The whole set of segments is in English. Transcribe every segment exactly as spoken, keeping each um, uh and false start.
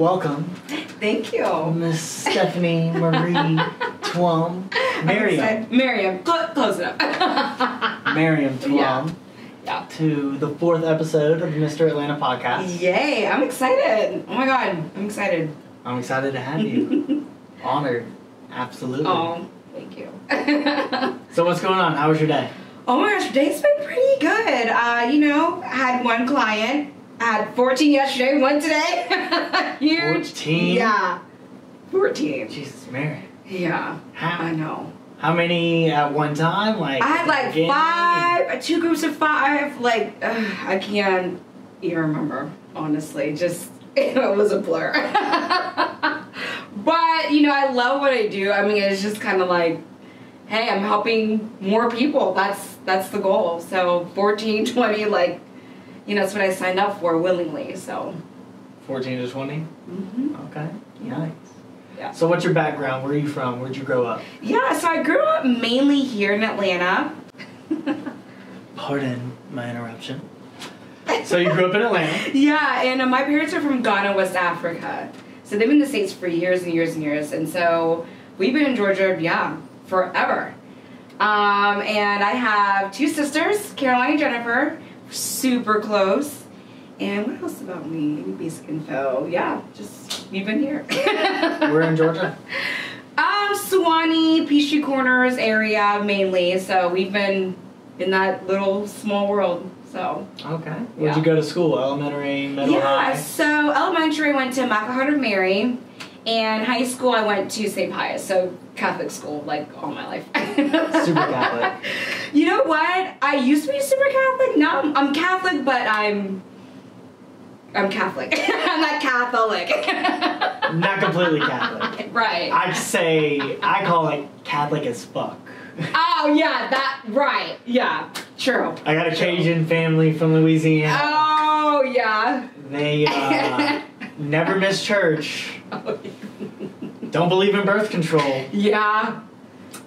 Welcome. Thank you. Miss Stephanie Marie Twum. Miriam. Miriam. Cl close enough. Miriam Twum. Yeah. Yeah. To the fourth episode of Mister Atlanta podcast. Yay. I'm excited. Oh my God. I'm excited. I'm excited to have you. Honored. Absolutely. Oh, thank you. So what's going on? How was your day? Oh my gosh, today's been pretty good. Uh, you know, I had one client. I had fourteen yesterday, one today. Huge. fourteen? Yeah. fourteen. Jesus, Mary. Yeah. How? I know. How many at one time? Like I had like five, two groups of five. Like, uh, I can't even remember, honestly. Just, it was a blur. But, you know, I love what I do. I mean, it's just kind of like, hey, I'm helping more people. That's, that's the goal. So fourteen, twenty, like, you know, that's what I signed up for willingly, so. fourteen to twenty? Mm-hmm. Okay, yeah. Nice. Yeah. So what's your background? Where are you from? Where'd you grow up? Yeah, so I grew up mainly here in Atlanta. Pardon my interruption. So you grew up in Atlanta? Yeah, and uh, my parents are from Ghana, West Africa. So they've been in the States for years and years and years, and so we've been in Georgia, yeah, forever. Um, and I have two sisters, Caroline and Jennifer, super close. And what else about me? Basic info. Yeah, just we've been here. We're in Georgia. Um, Suwanee, Peachtree Corners area mainly. So we've been in that little small world. So okay. Where'd yeah. you go to school? Elementary, middle, yeah, high. So elementary, I went to Maca Heart of Mary, and high school I went to Saint Pius. So Catholic school, like all my life. Super Catholic. You know what? I used to be super Catholic. Now I'm, I'm Catholic, but I'm I'm Catholic. I'm not Catholic. Not completely Catholic. Right. I'd say I call it Catholic as fuck. Oh yeah, that right. Yeah, true. I got a Cajun family from Louisiana. Oh yeah. They uh, never miss church. Oh, yeah. Don't believe in birth control. Yeah,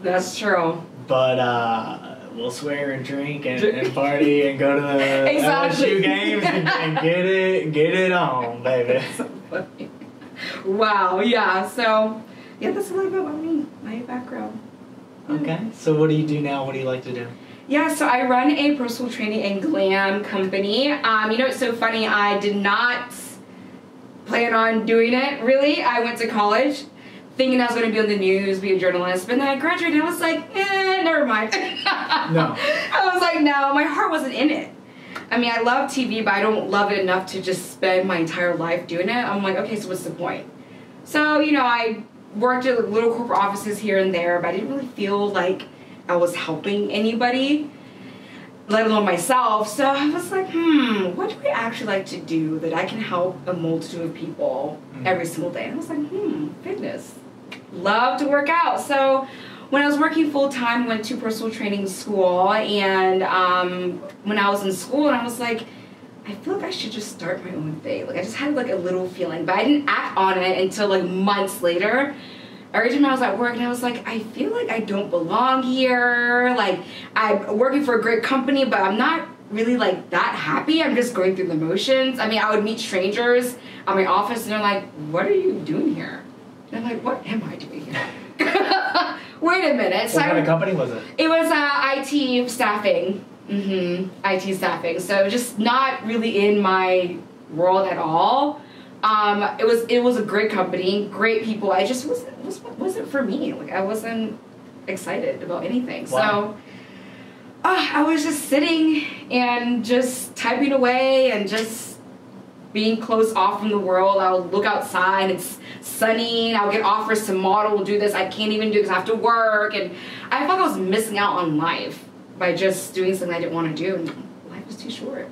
that's true. But uh, we'll swear and drink and, and party and go to the exactly. L S U games and, and get it, get it on, baby. So funny. Wow. Yeah. So yeah, that's a little bit about me, my background. Okay. So what do you do now? What do you like to do? Yeah, so I run a personal training and glam company. Um, you know, it's so funny. I did not plan on doing it, really. I went to college thinking I was going to be on the news, be a journalist. But then I graduated and I was like, eh, never mind. No. I was like, no, my heart wasn't in it. I mean, I love T V, but I don't love it enough to just spend my entire life doing it. I'm like, okay, so what's the point? So, you know, I worked at little corporate offices here and there, but I didn't really feel like I was helping anybody, let alone myself. So I was like, hmm, what do I actually like to do that I can help a multitude of people mm-hmm. every single day? And I was like, hmm, fitness. Love to work out. So when I was working full-time, went to personal training school, and um, when I was in school, and I was like, I feel like I should just start my own thing. Like I just had like a little feeling, but I didn't act on it until like months later. Every time I was at work and I was like, I feel like I don't belong here. Like I'm working for a great company, but I'm not really like that happy. I'm just going through the motions. I mean, I would meet strangers at my office and they're like, what are you doing here? And I'm like, what am I doing here? Wait a minute. So what kind of company was it? It was uh, I T staffing. Mm-hmm. I T staffing. So just not really in my world at all. Um, it was it was a great company, great people. I just wasn't was, wasn't for me. Like I wasn't excited about anything. Wow. So uh, I was just sitting and just typing away and just being close off from the world. I'll look outside. It's sunny. I'll get offers to model. We'll do this. I can't even do because I have to work. And I felt like I was missing out on life by just doing something I didn't want to do, and life was too short.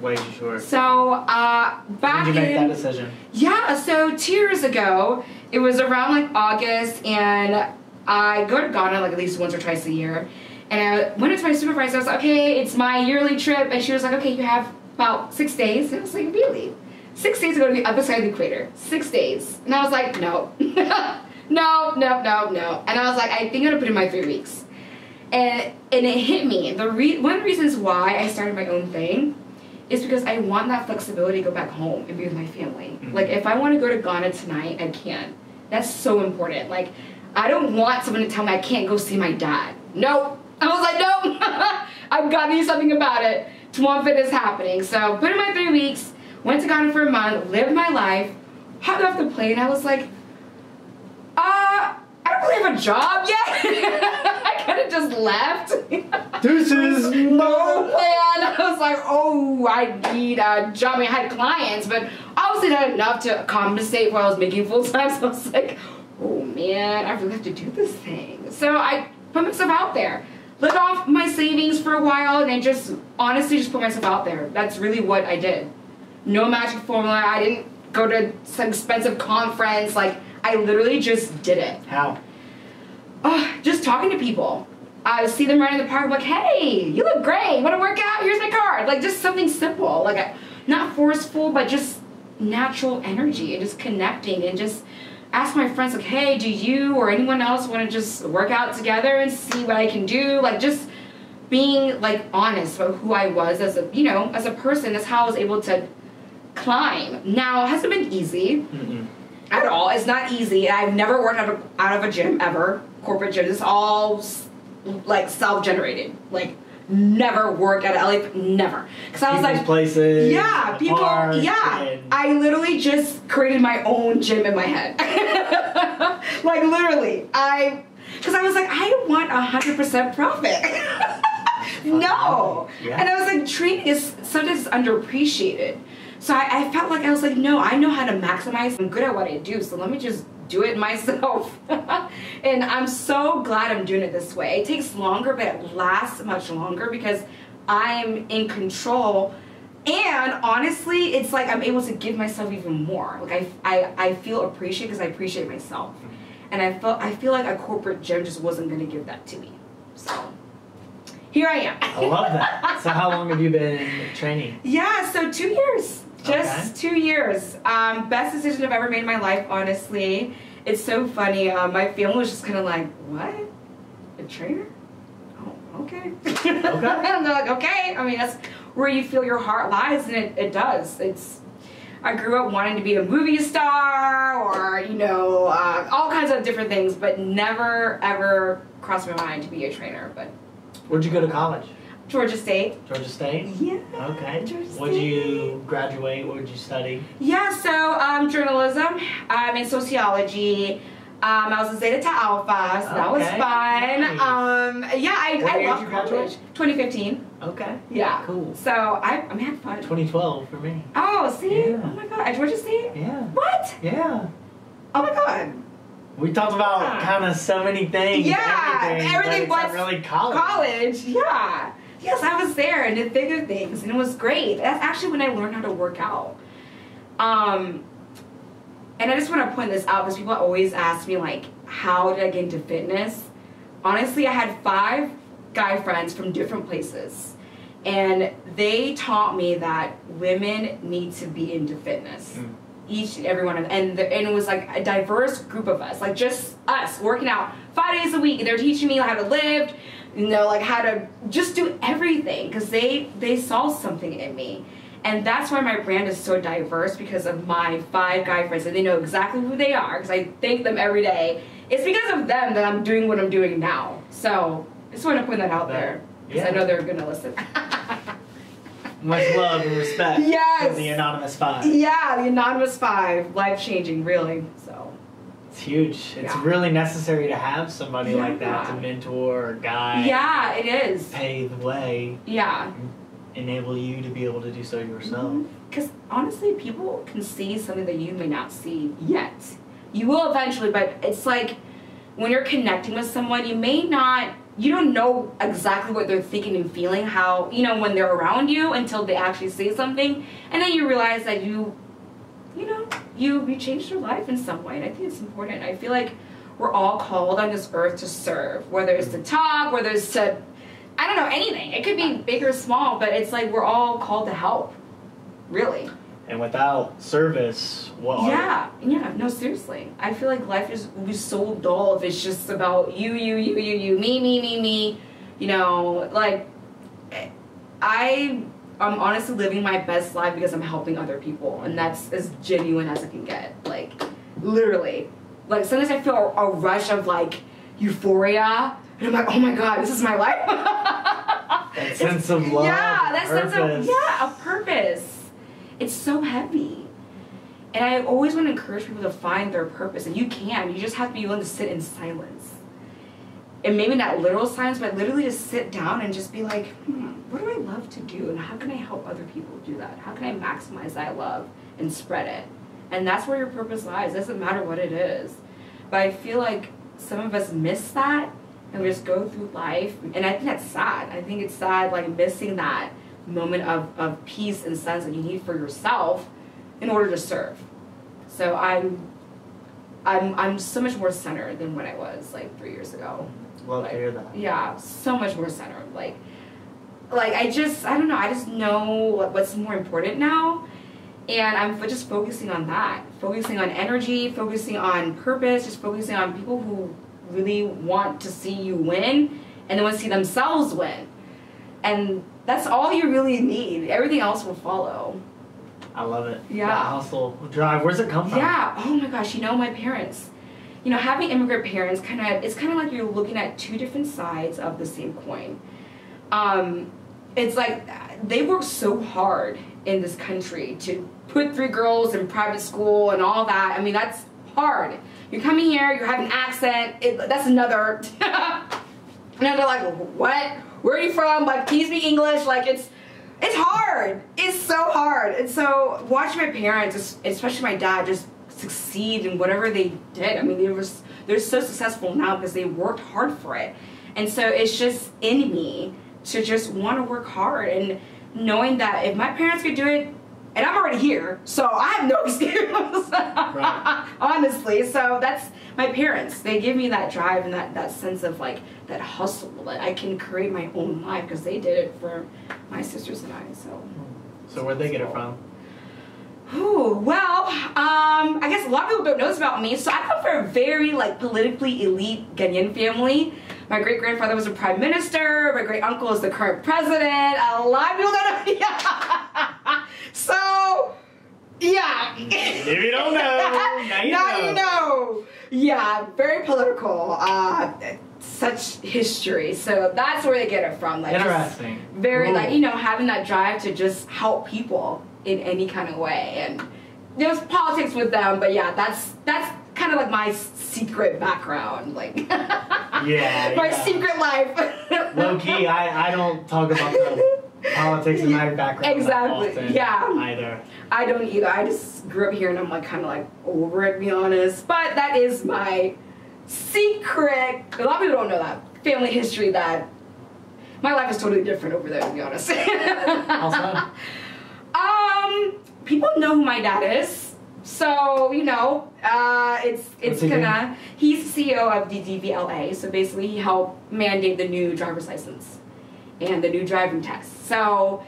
Way too short. So, uh, back in... Did you make in, that decision? Yeah, so two years ago, it was around, like, August, and I go to Ghana, like, at least once or twice a year, and I went into my supervisor, I was like, okay, it's my yearly trip, and she was like, okay, you have about six days, and I was like, really? Six days to go to the other side of the equator. Six days. And I was like, no. no, no, no, no. And I was like, I think I'm gonna put in my three weeks. And, and it hit me. The re one of the reasons why I started my own thing is because I want that flexibility to go back home and be with my family. Mm-hmm. Like, if I want to go to Ghana tonight, I can. That's so important. Like, I don't want someone to tell me I can't go see my dad. Nope. I was like, nope. I've got to do something about it. TwumFit is happening. So, put in my three weeks, went to Ghana for a month, lived my life, hopped off the plane. I was like, uh, I don't really have a job yet. I kind of just left. Deuces, no plan. I was like, oh, I need a job. I mean, I had clients, but obviously not enough to compensate for what I was making full time. So I was like, oh man, I really have to do this thing. So I put myself out there. Lived off my savings for a while and then just honestly just put myself out there. That's really what I did. No magic formula. I didn't go to some expensive conference. Like, I literally just did it. How? Oh, just talking to people. I see them running in the park. I'm like, hey, you look great. Want to work out? Here's my card. Like, just something simple. Like, I, not forceful, but just natural energy and just connecting and just ask my friends, like, hey, do you or anyone else want to just work out together and see what I can do? Like, just being, like, honest about who I was as a, you know, as a person. That's how I was able to climb. Now, it hasn't been easy mm-hmm. at all. It's not easy. I've never worked out of, out of a gym ever, corporate gym. It's all, like, self-generated. Like, never worked at L A, never. Because I was People's like, places, yeah, people, yeah. I literally just created my own gym in my head. Like, literally, I, because I was like, I want one hundred percent profit. No. Yeah. And I was like, training is sometimes underappreciated. So I, I felt like, I was like, no, I know how to maximize. I'm good at what I do, so let me just do it myself. And I'm so glad I'm doing it this way. It takes longer, but it lasts much longer because I'm in control. And honestly, it's like I'm able to give myself even more. Like, I, I, I feel appreciated because I appreciate myself. And I, felt, I feel like a corporate gym just wasn't going to give that to me. So here I am. I love that. So how long have you been training? Yeah, so two years. Just okay. two years. Um, best decision I've ever made in my life, honestly. It's so funny. Uh, my family was just kind of like, what? A trainer? Oh, okay. Okay. And they're like, okay. I mean, that's where you feel your heart lies, and it, it does. It's. I grew up wanting to be a movie star or, you know, uh, all kinds of different things, but never, ever crossed my mind to be a trainer. But where'd you go to college? Georgia State. Georgia State? Yeah. Okay. Georgia State. What did you graduate? What did you study? Yeah, so um, journalism um, and sociology. Um, I was a Zeta Tau Alpha, so okay. that was fun. Nice. Um, yeah, I, what I year loved did you college. Graduate? twenty fifteen. Okay. Yeah. Cool. So I, I mean, I had fun. twenty twelve for me. Oh, see? Yeah. Oh my God. At Georgia State? Yeah. What? Yeah. Oh my God. We talked about yeah. kind of so many things. Yeah. Everything, everything was really college. College. Yeah. Yes, I was there and did bigger things, and it was great. That's actually when I learned how to work out. Um, and I just want to point this out because people always ask me, like, how did I get into fitness? Honestly, I had five guy friends from different places, and they taught me that women need to be into fitness. Mm. Each and every one of them. And, the, and it was like a diverse group of us, like just us working out five days a week. And they're teaching me how to lift, you know, like how to just do everything because they, they saw something in me. And that's why my brand is so diverse because of my five guy friends, and they know exactly who they are because I thank them every day. It's because of them that I'm doing what I'm doing now. So I just want to put that out but, there because yeah. I know they're going to listen. Much love and respect yes. from the Anonymous Five. Yeah, the Anonymous Five. Life-changing, really. So it's huge. It's yeah. really necessary to have somebody yeah. like that to mentor or guide. Yeah, it is. Pave the way. Yeah. Enable you to be able to do so yourself. Because mm-hmm. honestly, people can see something that you may not see yet. You will eventually, but it's like when you're connecting with someone, you may not... You don't know exactly what they're thinking and feeling, how, you know, when they're around you until they actually say something. And then you realize that you, you know, you, you changed your life in some way. And I think it's important. I feel like we're all called on this earth to serve, whether it's to talk, whether it's to, I don't know, anything. It could be big or small, but it's like we're all called to help, really. And without service, what yeah, are you? Yeah, no, seriously. I feel like life is would be so dull if it's just about you, you, you, you, you, me, me, me, me. You know, like, I I'm honestly living my best life because I'm helping other people, and that's as genuine as I can get. Like, literally. Like, sometimes I feel a, a rush of, like, euphoria, and I'm like, oh my god, this is my life. That sense of love. Yeah, that purpose. sense of, yeah, a purpose. It's so heavy. And I always want to encourage people to find their purpose, and you can. You just have to be willing to sit in silence. And maybe not literal silence, but literally just sit down and just be like, hmm, what do I love to do, and how can I help other people do that? How can I maximize that love and spread it? And that's where your purpose lies. It doesn't matter what it is. But I feel like some of us miss that, and we just go through life. And I think that's sad. I think it's sad, like, missing that moment of, of peace and sense that you need for yourself in order to serve. So I'm, I'm, I'm so much more centered than what I was, like, three years ago. Love like, to hear that. Yeah, so much more centered. Like, like I just, I don't know, I just know what's more important now. And I'm just focusing on that. Focusing on energy, focusing on purpose, just focusing on people who really want to see you win, and they want to see themselves win. And that's all you really need. Everything else will follow. I love it. Yeah. That hustle drive. Where's it come from? Yeah. Oh my gosh. You know, my parents. You know, having immigrant parents, kind of, it's kind of like you're looking at two different sides of the same coin. Um, it's like they worked so hard in this country to put three girls in private school and all that. I mean, that's hard. You're coming here, you have an accent. It, that's another. And they're like, what? Where are you from? Like, can you speak English? Like, it's, it's hard. It's so hard. And so watching my parents, especially my dad, just succeed in whatever they did. I mean, they were, they're so successful now because they worked hard for it. And so it's just in me to just want to work hard, and knowing that if my parents could do it, and I'm already here, so I have no excuse. Right. Honestly, so that's my parents. They give me that drive and that, that sense of, like, that hustle that I can create my own life, because they did it for my sisters and I. So, so where'd they get it from? Ooh, well, um, I guess a lot of people don't know this about me. So I come from a very, like, politically elite Ghanaian family. My great-grandfather was a prime minister. My great-uncle is the current president. A lot of people don't know. Yeah. So, yeah. If you don't know, now you now know. you know. Yeah, very political. Uh, such history. So that's where they get it from. Like, interesting. Very, Ooh. like, you know, having that drive to just help people in any kind of way. And there's politics with them, but yeah, that's that's kind of like my secret background, like, yeah, my yeah. secret life. Low key, I I don't talk about the politics in my background exactly that often yeah either. I don't either. I just grew up here, and I'm like kind of like over it, to be honest. But that is my secret. A lot of people don't know that family history. That my life is totally different over there, to be honest. Also. Um, people know who my dad is, so, you know, uh, it's, it's gonna, he's C E O of the D V L A, so basically he helped mandate the new driver's license and the new driving test, so,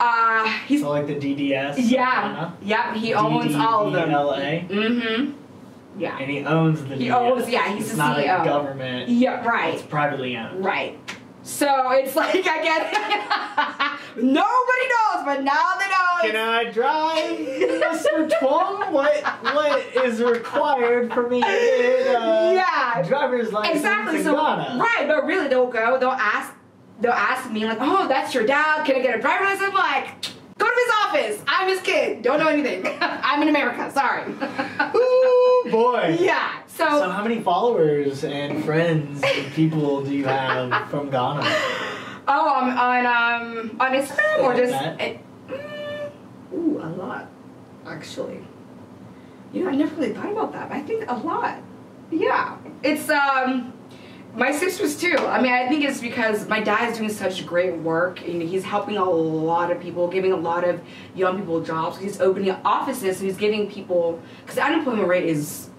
uh, he's... So, like, the D D S? Yeah, yeah, he owns all of them. D V L A? Mm-hmm. Yeah. And he owns the D D S. He owns, yeah, he's the C E O. It's not a government. Yeah, right. It's privately owned. Right. So it's like, I get it. Nobody knows, but now they know. Can I drive, Mister Twum? What what is required for me to get a yeah. driver's license exactly. in so, Ghana? Right, but really they'll go, they'll ask, they'll ask me like, oh, that's your dad. Can I get a driver's license? I'm like, go to his office. I'm his kid. Don't know anything. I'm in America. Sorry. Ooh boy. Yeah. So, so how many followers and friends and people do you have from Ghana? Oh, um, on um, on Instagram or just it, mm, ooh, a lot, actually. You know, I never really thought about that, but I think a lot. Yeah, it's um, my sisters too. I mean, I think it's because my dad is doing such great work, and he's helping a lot of people, giving a lot of young people jobs. He's opening offices, so he's giving people, because the unemployment rate is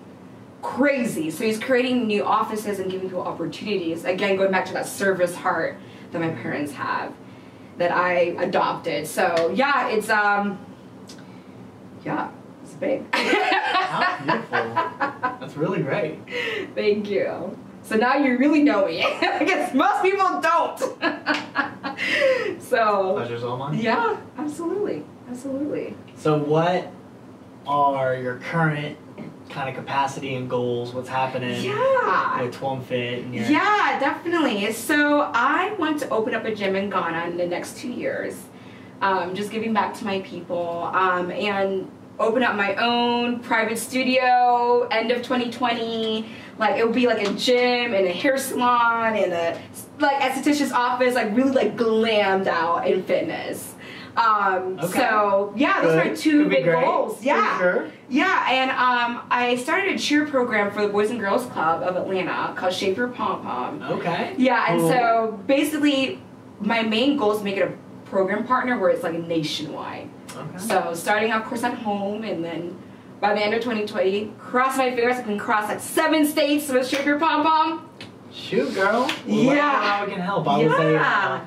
crazy, so he's creating new offices and giving people opportunities. Again, going back to that service heart that my parents have, that I adopted. So yeah, it's um, yeah, it's big. That's beautiful. That's really great. Thank you. So now you really know me. I guess most people don't. So pleasure's all mine. Yeah, Absolutely. So what are your current kind of capacity and goals? What's happening yeah. with TwumFit? And your yeah, definitely. So I want to open up a gym in Ghana in the next two years. Um, just giving back to my people, um, and open up my own private studio end of twenty twenty. Like, it would be like a gym and a hair salon and a like esthetician's office, like really like glammed out in fitness. Um, okay. So yeah, those Good. are two big great. goals. Yeah, sure. yeah. And um, I started a cheer program for the Boys and Girls Club of Atlanta called Shape Your Pom Pom. Okay. Yeah, cool. And so basically, my main goal is to make it a program partner where it's like nationwide. Okay. So starting off, of course, at home, and then by the end of twenty twenty, cross my fingers, I can cross like seven states with Shape Your Pom Pom. Shoot, girl. Yeah. How we can help? I yeah. would say. Uh,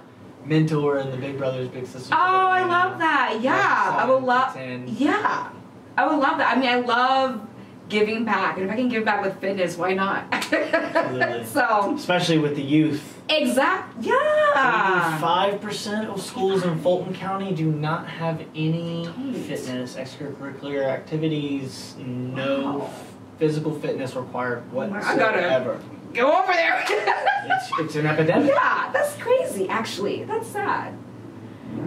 mentor and the big brothers, big sisters. Oh, I love that. Yeah, I would love. Yeah, I would love that. I mean, I love giving back, and if I can give back with fitness, why not? Absolutely. So, especially with the youth. Exactly. Yeah. Five percent of schools in Fulton County do not have any fitness, extracurricular activities, no wow. physical fitness required whatsoever. Go over there. it's, it's an epidemic. Yeah, that's crazy, actually. That's sad.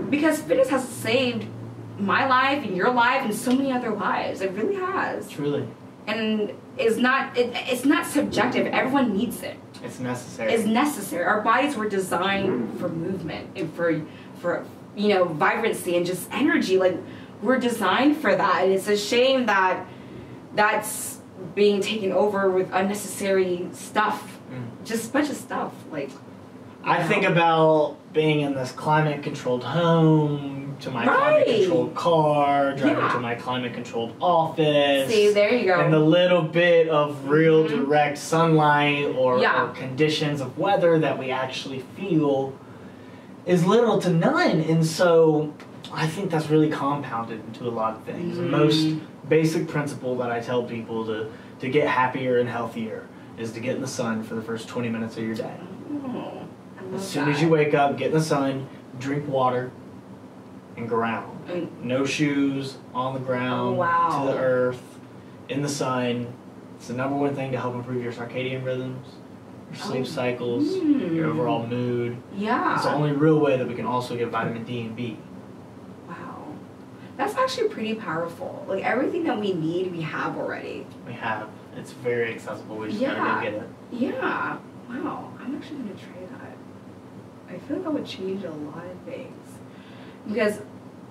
Because fitness has saved my life and your life and so many other lives. It really has. Truly. And it's not, it, it's not subjective. Everyone needs it. It's necessary. It's necessary. Our bodies were designed for movement and for, for you know, vibrancy and just energy. Like, we're designed for that. And it's a shame that that's being taken over with unnecessary stuff, mm. just a bunch of stuff. Like, I know. think about being in this climate-controlled home, to my right. climate-controlled car, driving yeah. to my climate-controlled office. See, there you go. And the little bit of real mm-hmm. direct sunlight or, yeah. or conditions of weather that we actually feel is little to none, and so I think that's really compounded into a lot of things. Mm-hmm. Most basic principle that I tell people to, to get happier and healthier is to get in the sun for the first twenty minutes of your day. Oh, I love as soon that. as you wake up, get in the sun, drink water, and ground. Mm. No shoes, on the ground, oh, wow. to the earth, in the sun. It's the number one thing to help improve your circadian rhythms, your sleep oh. cycles, mm. your overall mood. Yeah. It's the only real way that we can also get vitamin D and B. That's actually pretty powerful. Like, everything that we need, we have already. We have. It's very accessible. We just yeah. gotta go get it. Yeah. Wow. I'm actually gonna try that. I feel like that would change a lot of things. Because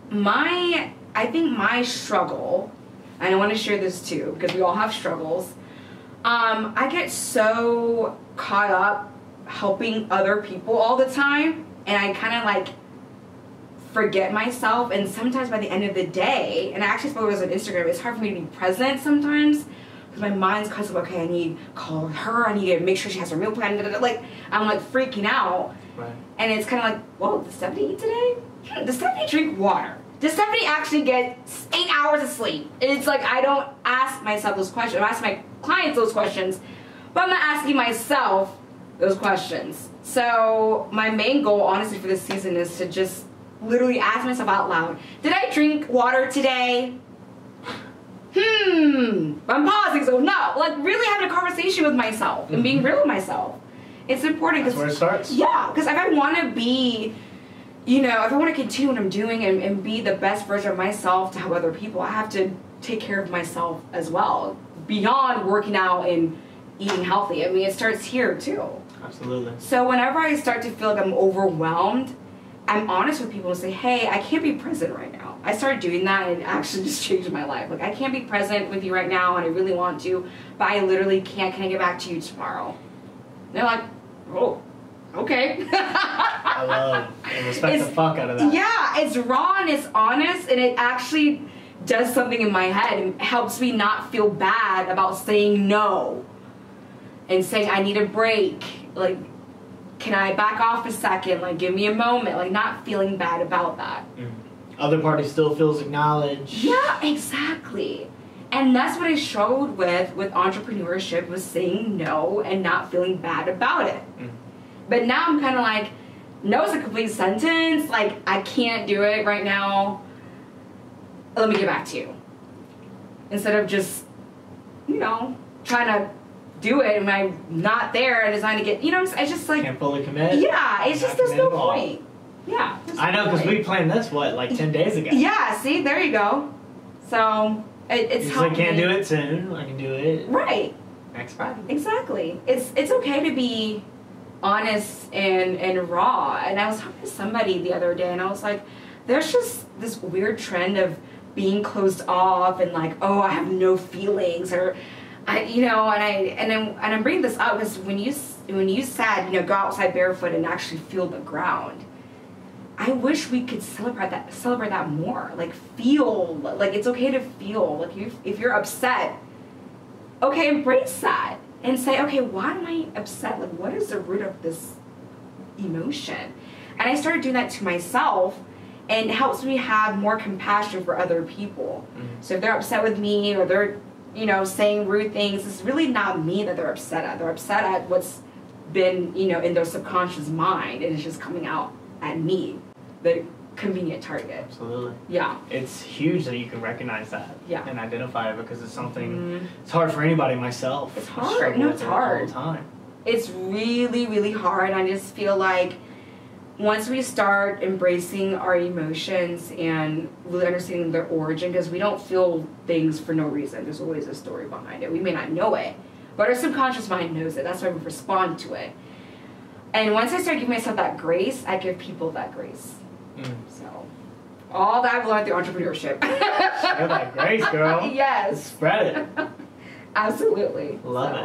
my, I think my struggle, and I want to share this too, because we all have struggles. Um, I get so caught up helping other people all the time, and I kind of like forget myself, and sometimes by the end of the day, and I actually spoke about this on Instagram, it's hard for me to be present sometimes because my mind's constantly, okay, I need to call her, I need to make sure she has her meal plan, da, da, da. Like, I'm like freaking out. Right. And it's kind of like, whoa, did Stephanie eat today? Hmm, does Stephanie drink water? Does Stephanie actually get eight hours of sleep? And it's like, I don't ask myself those questions. I ask my clients those questions, but I'm not asking myself those questions. So my main goal, honestly, for this season is to just literally ask myself out loud, did I drink water today? Hmm. I'm pausing, so no. Like, really having a conversation with myself and being real with myself. It's important. That's where it starts. Yeah, because if I want to be, you know, if I want to continue what I'm doing and, and be the best version of myself to help other people, I have to take care of myself as well, beyond working out and eating healthy. I mean, it starts here, too. Absolutely. So whenever I start to feel like I'm overwhelmed, I'm honest with people and say, hey, I can't be present right now. I started doing that and actually just changed my life. Like, I can't be present with you right now, and I really want to, but I literally can't. Can I get back to you tomorrow? And they're like, oh, okay. I love and respect it's, the fuck out of that. Yeah, it's raw and it's honest, and it actually does something in my head and helps me not feel bad about saying no and saying I need a break. Like, can I back off a second? Like, give me a moment. Like, not feeling bad about that. Mm. Other party still feels acknowledged. Yeah, exactly. And that's what I struggled with with entrepreneurship, was saying no and not feeling bad about it. Mm. But now I'm kind of like, no is a complete sentence. Like, I can't do it right now. let me get back to you. Instead of just, you know, trying to do it and I'm not there and trying to get, you know, I just like can't fully commit. Yeah, it's just there's no point. Yeah. I know, because we planned this what like ten days ago. Yeah. See, there you go. So it, it's helpful. I can't do it soon. I can do it right next Friday. Exactly. It's it's okay to be honest and and raw. And I was talking to somebody the other day, and I was like, there's just this weird trend of being closed off and like, oh, I have no feelings, or I, you know, and I and I'm and I'm bringing this up because when you when you said, you know, go outside barefoot and actually feel the ground. I wish we could celebrate that celebrate that more. Like feel, like it's okay to feel. Like you, if you're upset, okay, embrace that and say, okay, why am I upset? Like, what is the root of this emotion? And I started doing that to myself, and it helps me have more compassion for other people. Mm-hmm. So if they're upset with me or they're, you know, saying rude things, it's really not me that they're upset at. They're upset at what's been, you know, in their subconscious mind, and it's just coming out at me, the convenient target. Absolutely. Yeah. It's huge that you can recognize that. Yeah. And identify it, because it's something, mm-hmm. it's hard for anybody, myself. It's hard. No, it's hard. All the time. It's really, really hard. I just feel like once we start embracing our emotions and really understanding their origin, because we don't feel things for no reason. There's always a story behind it. We may not know it, but our subconscious mind knows it. That's why we respond to it. And once I start giving myself that grace, I give people that grace. Mm. So, all that I've learned through entrepreneurship. Share that grace, girl. Yes. Spread it. Absolutely. Love so.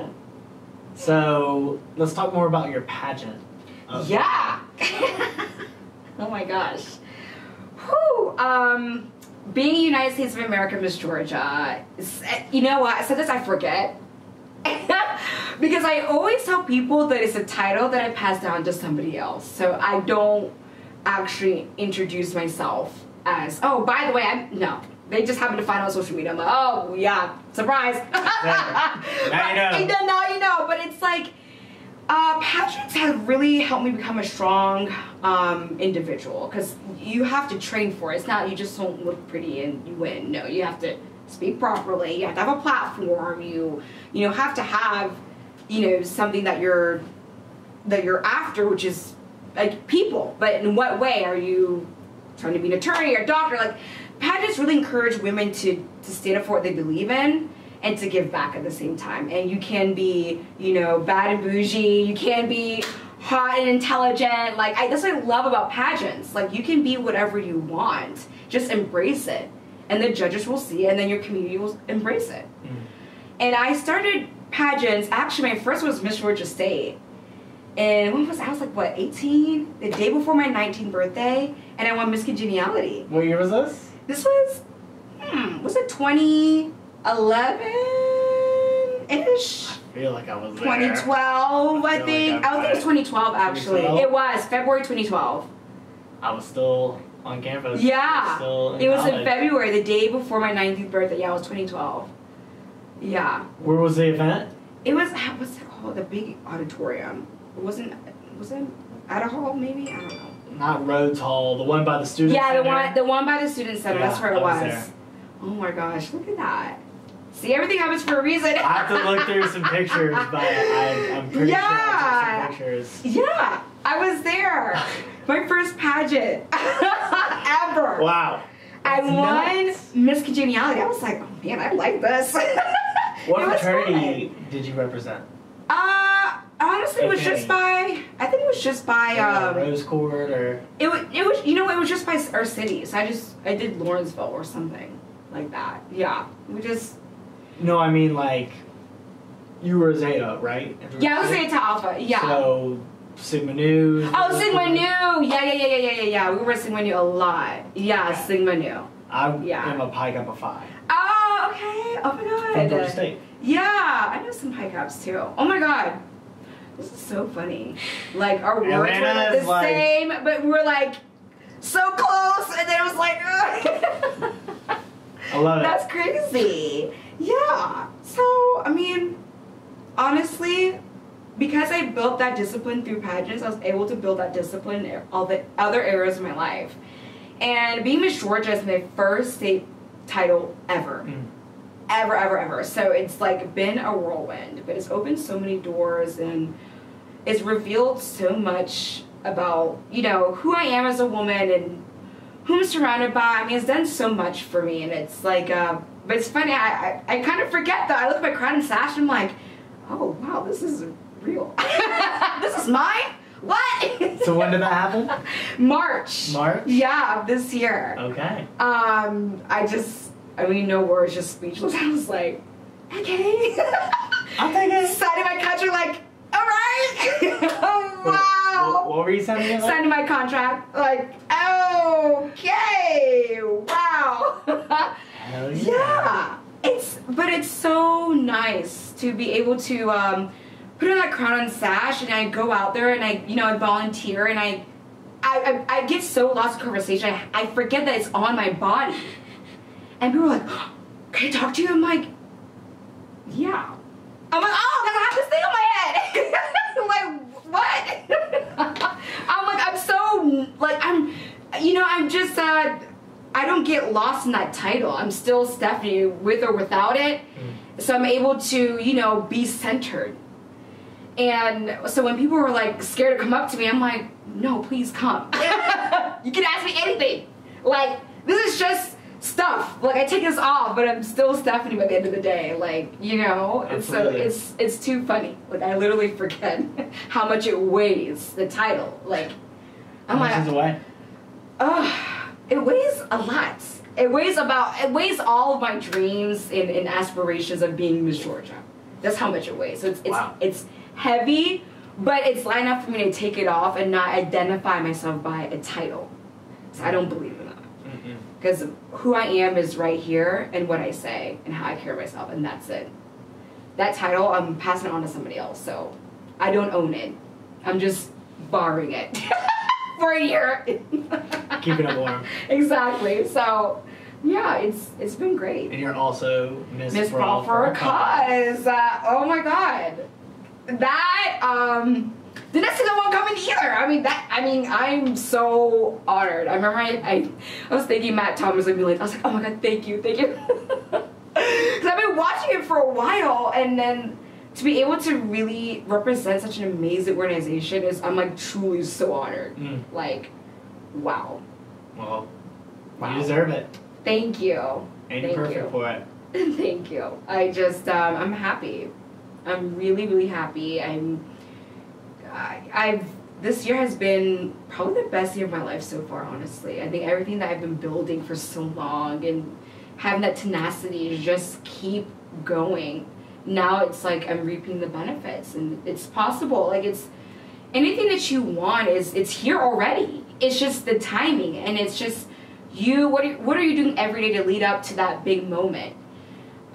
it. So, let's talk more about your pageant. Okay. Yeah. Oh my gosh. Whew. Um, being a United States of America Miss Georgia, you know what? Sometimes I forget. Because I always tell people that it's a title that I pass down to somebody else. So I don't actually introduce myself as, oh, by the way, I'm, no. They just happen to find out on social media. I'm like, oh, yeah, surprise. Now you know. And then, now you know. But it's like, uh, pageants have really helped me become a strong um, individual. Because you have to train for it. It's not you just don't look pretty and you win. No, you have to speak properly. You have to have a platform. You, you know, have to have... you know, something that you're that you're after, which is like people, but in what way are you trying to be an attorney or a doctor? Like pageants really encourage women to to stand up for what they believe in and to give back at the same time. And you can be, you know, bad and bougie, you can be hot and intelligent. Like I, that's what I love about pageants. Like you can be whatever you want, just embrace it, and the judges will see it, and then your community will embrace it. Mm. And I started pageants. Actually, my first one was Miss Georgia State, and when was I was like what eighteen? The day before my nineteenth birthday, and I won Miss Congeniality. What year was this? This was, hmm, was it twenty eleven-ish? I feel like I was there. twenty twelve, I, I think. Like I, I think it was twenty twelve actually. twenty twelve? It was February twenty twelve. I was still on campus. Yeah, was in it was college. In February, the day before my nineteenth birthday. Yeah, it was twenty twelve. Yeah. Where was the event? It was, what's it called? The big auditorium. It wasn't, was it at a hall maybe? I don't know. Not Rhodes Hall, the one by the student yeah, center. Yeah, the one, the one by the student center. Yeah, that's where it I was. was. Oh my gosh, look at that. See, everything happens for a reason. I have to look through some pictures, but I, I'm pretty yeah. sure I took some pictures. Yeah, I was there. My first pageant ever. Wow. That's I won Miss Congeniality. I was like, oh man, I like this. What fraternity fun. did you represent? Uh, honestly, okay. it was just by, I think it was just by, um... Yeah, Rose Court or... It was, it was, you know, it was just by our city. So I just, I did Lawrenceville or something like that. Yeah. We just... No, I mean, like, you were Zeta, right? Yeah, I was Zeta Alpha, yeah. So... Sigma Nu. Oh, Sigma Nu. Yeah, yeah, yeah, yeah, yeah, yeah. We were Sigma Nu a lot. Yeah, okay. Sigma Nu. I yeah. am a Pi Kappa Phi. Oh, okay. Oh my God. From Georgia State. Yeah, I know some Pi Kappas too. Oh my God, this is so funny. Like our words Atlanta's were the like, same, but we were like so close, and then it was like. Ugh. I love it. That's crazy. Yeah. So I mean, honestly. Because I built that discipline through pageants, I was able to build that discipline in all the other areas of my life. And being Miss Georgia is my first state title ever. Mm. Ever, ever, ever. So it's like been a whirlwind, but it's opened so many doors and it's revealed so much about, you know, who I am as a woman and who I'm surrounded by. I mean, it's done so much for me, and it's like, uh, but it's funny, I, I, I kind of forget that. I look at my crown and sash and I'm like, oh, wow, this is real. This is mine? What? So when did that happen? March. March? Yeah, this year. Okay. Um, I just, I mean, no words, just speechless. I was like, okay. I'll take it. Side of my country, like, all right. Oh, wow. What, what, what were you signing about? Signed my contract. Like, okay. Wow. Hell yeah. Yeah. It's, but it's so nice to be able to um, put on that crown and sash, and I go out there and I, you know, I volunteer, and I, I, I, I get so lost in conversation. I, I forget that it's on my body. And people are like, oh, can I talk to you? I'm like, yeah. I'm like, oh, because I have this thing on my head. I'm like, what? I'm like, I'm so, like, I'm, you know, I'm just, uh, I don't get lost in that title. I'm still Stephanie with or without it. Mm. So I'm able to, you know, be centered. And so when people were, like, scared to come up to me, I'm like, no, please come. You can ask me anything. Like, this is just stuff. Like, I take this off, but I'm still Stephanie by the end of the day. Like, you know? Absolutely. And so it's, it's too funny. Like, I literally forget how much it weighs, the title. Like, I'm like, how much does it weigh? Ugh. It weighs a lot. It weighs about, it weighs all of my dreams and, and aspirations of being Miss Georgia. That's how much it weighs. So it's, it's, wow. It's heavy, but it's light enough for me to take it off and not identify myself by a title. So I don't believe in that. Because mm-hmm. who I am is right here, and what I say and how I care myself, and that's it. That title, I'm passing it on to somebody else, so I don't own it. I'm just borrowing it. For a year. Keeping it warm. Exactly. So, yeah, it's it's been great. And you're also Miss Miss Brawl for a Cause. Uh, oh my God, that um, the next thing I won't come in either. I mean that. I mean I'm so honored. I remember I I, I was thinking Matt Thomas would be like, I was like, oh my God, thank you, thank you, because I've been watching it for a while, and then to be able to really represent such an amazing organization is, I'm like truly so honored. Mm. Like, wow. Well, wow. You deserve it. Thank you. And you're perfect you. for it. Thank you. I just, um, I'm happy. I'm really, really happy. I'm, I, I've, this year has been probably the best year of my life so far, honestly. I think everything that I've been building for so long and having that tenacity to just keep going. Now it's like I'm reaping the benefits, and it's possible. Like, it's anything that you want is it's here already. It's just the timing, and it's just you. What are, what are you doing every day to lead up to that big moment?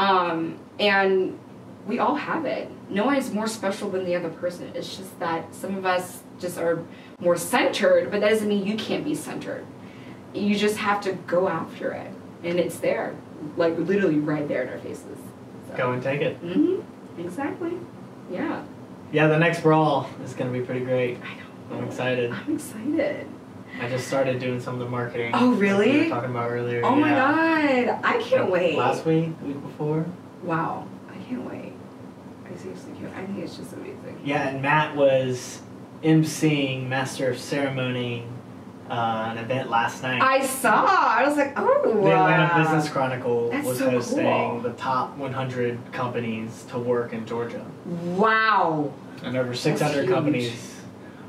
Um, and we all have it. No one is more special than the other person. It's just that some of us just are more centered, but that doesn't mean you can't be centered. You just have to go after it, and it's there, like literally right there in our faces. Go and take it. Mm-hmm. Exactly. Yeah. Yeah, the next brawl is going to be pretty great. I know. I'm excited. I'm excited. I just started doing some of the marketing. Oh, really? We were talking about earlier. Oh, yeah. My God. I can't like, wait. Last week, the week before. Wow. I can't wait. I seriously can't. I think it's just amazing. Yeah, and Matt was emceeing Master of Ceremony. Uh, an event last night. I saw. I was like, oh. The Atlanta Business Chronicle That's was so hosting cool. the top one hundred companies to work in Georgia. Wow. And over six hundred companies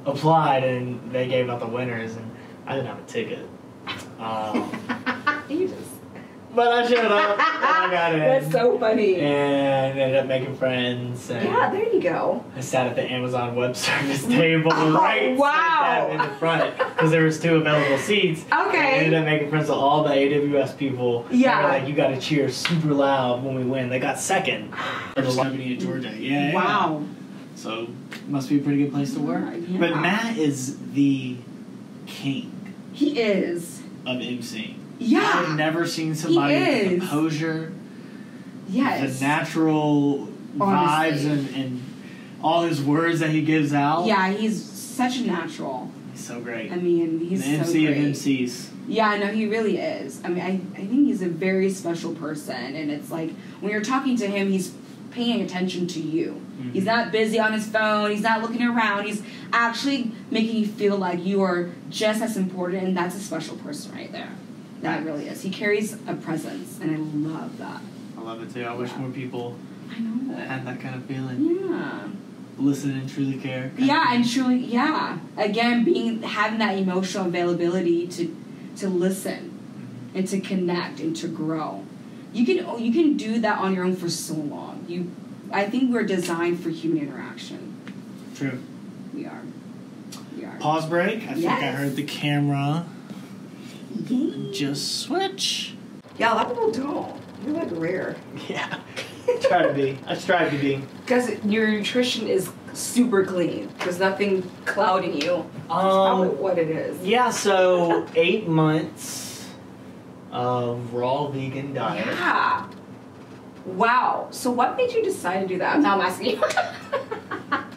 applied, and they gave out the winners, and I didn't have a ticket. Um, you just... But I showed up, and I got in. That's so funny. And ended up making friends. And yeah, there you go. I sat at the Amazon Web Service table oh, right wow. in the front because there was two available seats. Okay. And I ended up making friends with all the A W S people. Yeah. They were like, you got to cheer super loud when we win. They got second. First company in Georgia. Yeah. Wow. Yeah. So must be a pretty good place to work. Yeah. But Matt is the king. He is. Of emceeing. Yeah, I've never seen somebody with the composure, yes, the natural Honestly. vibes, and, and all his words that he gives out. Yeah, he's such a natural. He's so great. I mean, he's the M C so great. Of M Cs. Yeah, I know he really is. I mean, I, I think he's a very special person, and it's like when you're talking to him, he's paying attention to you. Mm-hmm. He's not busy on his phone. He's not looking around. He's actually making you feel like you are just as important, and that's a special person right there. That really is. He carries a presence, and I love that. I love it too. I yeah. wish more people I know. had that kind of feeling. Yeah. Listen and truly care. Yeah, and truly, yeah. Again, being having that emotional availability to to listen and to connect and to grow. You can you can do that on your own for so long. You, I think we're designed for human interaction. True. We are. We are. Pause break. I yes. think I heard the camera. Yay. Just switch. Yeah, a lot of people don't. You're like rare. Yeah. Try to be. I strive to be. Because your nutrition is super clean. There's nothing clouding you. Um, That's probably what it is. Yeah, so eight months of raw vegan diet. Yeah. Wow. So what made you decide to do that? Now I'm asking you.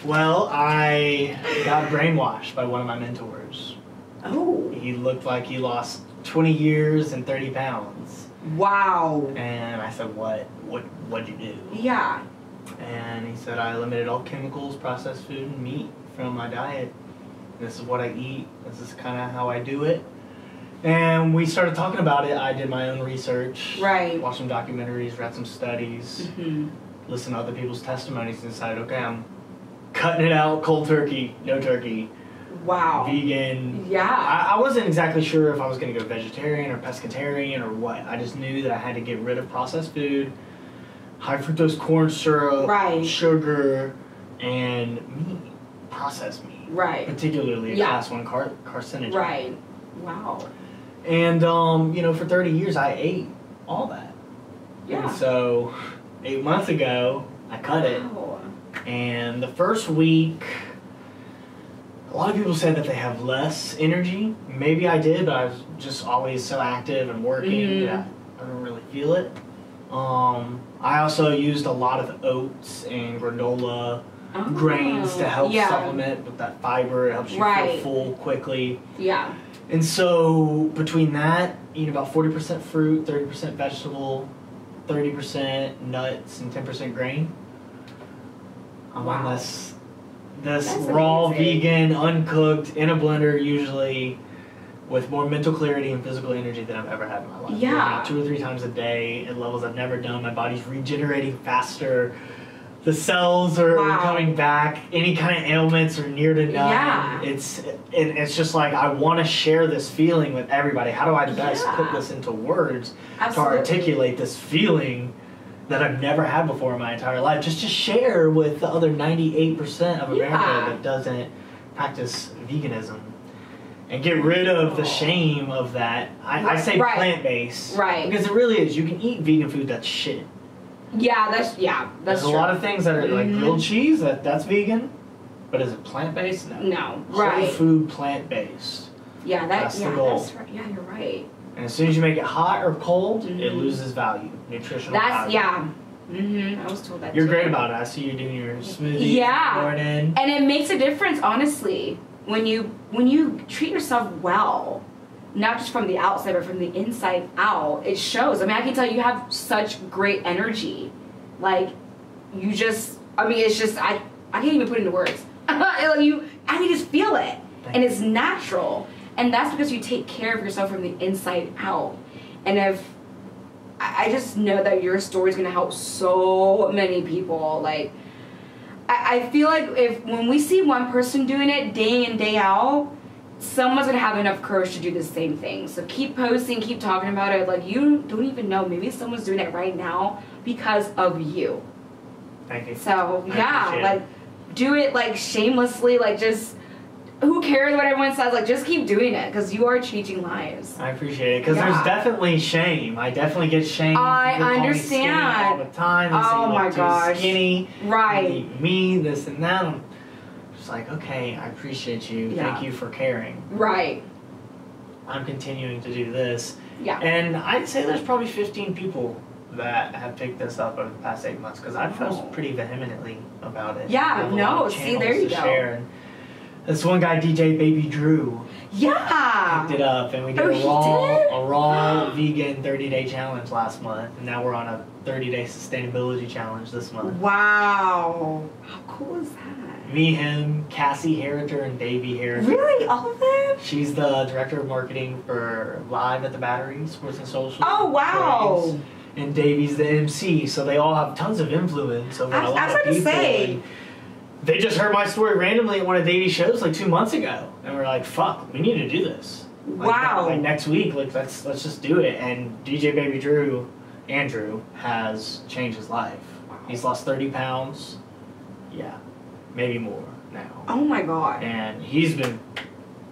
Well, I got brainwashed by one of my mentors. Oh. He looked like he lost twenty years and thirty pounds. Wow. And I said, what? What? What'd you do? Yeah. And he said, I limited all chemicals, processed food, and meat from my diet. This is what I eat. This is kind of how I do it. And we started talking about it. I did my own research. Right. Watched some documentaries, read some studies, mm-hmm. listened to other people's testimonies, and decided, okay, I'm cutting it out, cold turkey, no turkey. Wow. Vegan. Yeah. I, I wasn't exactly sure if I was going to go vegetarian or pescatarian or what. I just knew that I had to get rid of processed food, high fructose corn syrup, right. sugar, and meat, processed meat. Right. Particularly a yeah. class one car carcinogen. Right. Wow. And, um, you know, for thirty years I ate all that. Yeah. And so eight months ago, I cut wow. it. And the first week... A lot of people said that they have less energy. Maybe I did, but I was just always so active and working mm-hmm. that I don't really feel it. Um, I also used a lot of oats and granola oh. grains to help yeah. supplement with that fiber. It helps you right. feel full quickly. Yeah. And so between that, eat about forty percent fruit, thirty percent vegetable, thirty percent nuts, and ten percent grain. I'm wow. on less... This That's raw, amazing. Vegan, uncooked, in a blender, usually with more mental clarity and physical energy than I've ever had in my life. Yeah. Like two or three times a day at levels I've never done. My body's regenerating faster. The cells are wow. coming back. Any kind of ailments are near to none. Yeah. It's, it, it's just like, I want to share this feeling with everybody. How do I best yeah. put this into words Absolutely. To articulate this feeling that I've never had before in my entire life, just to share with the other ninety-eight percent of America yeah. that doesn't practice veganism and get rid of the shame of that. I, right. I say right. plant-based right. because it really is. You can eat vegan food that's shit. Yeah, that's yeah, that's There's true. A lot of things that are like mm-hmm. grilled cheese, that, that's vegan, but is it plant-based? No. No, right. Whole food, plant-based. Yeah, that, that's yeah, the goal. That's right. Yeah, you're right. And as soon as you make it hot or cold, mm-hmm. it loses value, nutritional That's, value. Yeah. Mm-hmm. I was told that You're too. Great about it. I see you doing your smoothie. Yeah. Morning. And it makes a difference, honestly, when you when you treat yourself well, not just from the outside, but from the inside out, it shows. I mean, I can tell you have such great energy. Like, you just, I mean, it's just, I, I can't even put it into words. you, I can just feel it. Thank and you. It's natural. And that's because you take care of yourself from the inside out. And if I just know that your story is going to help so many people. Like, I, I feel like if when we see one person doing it day in, day out, someone's going to have enough courage to do the same thing. So keep posting, keep talking about it. Like, you don't even know. Maybe someone's doing it right now because of you. Thank you. So, yeah, like, do it, like, shamelessly. Like, just... Who cares what everyone says? Like, just keep doing it because you are changing lives. I appreciate it because yeah. there's definitely shame. I definitely get shame. I understand all the time. Oh my like gosh, skinny, right? Me, this and that. I'm just like, okay, I appreciate you. Yeah. Thank you for caring. Right. I'm continuing to do this. Yeah. And I'd say there's probably fifteen people that have picked this up over the past eight months because I felt oh. pretty vehemently about it. Yeah. No. See, there you go. Share. This one guy, D J Baby Drew, yeah, picked it up, and we did oh, a raw, did? a raw vegan thirty-day challenge last month, and now we're on a thirty-day sustainability challenge this month. Wow, how cool is that? Me, him, Cassie Harringer, and Davey Harringer. Really, all of them? She's the director of marketing for Live at the Batteries, Sports and Social. Oh wow. Parades. And Davey's the M C, so they all have tons of influence over I, a lot I was of people. To say. They just heard my story randomly at one of Davey's shows like two months ago, and we're like, "Fuck, we need to do this!" Like, wow! Like next week, like let's let's just do it. And D J Baby Drew, Andrew, has changed his life. Wow. He's lost thirty pounds, yeah, maybe more now. Oh my god! And he's been,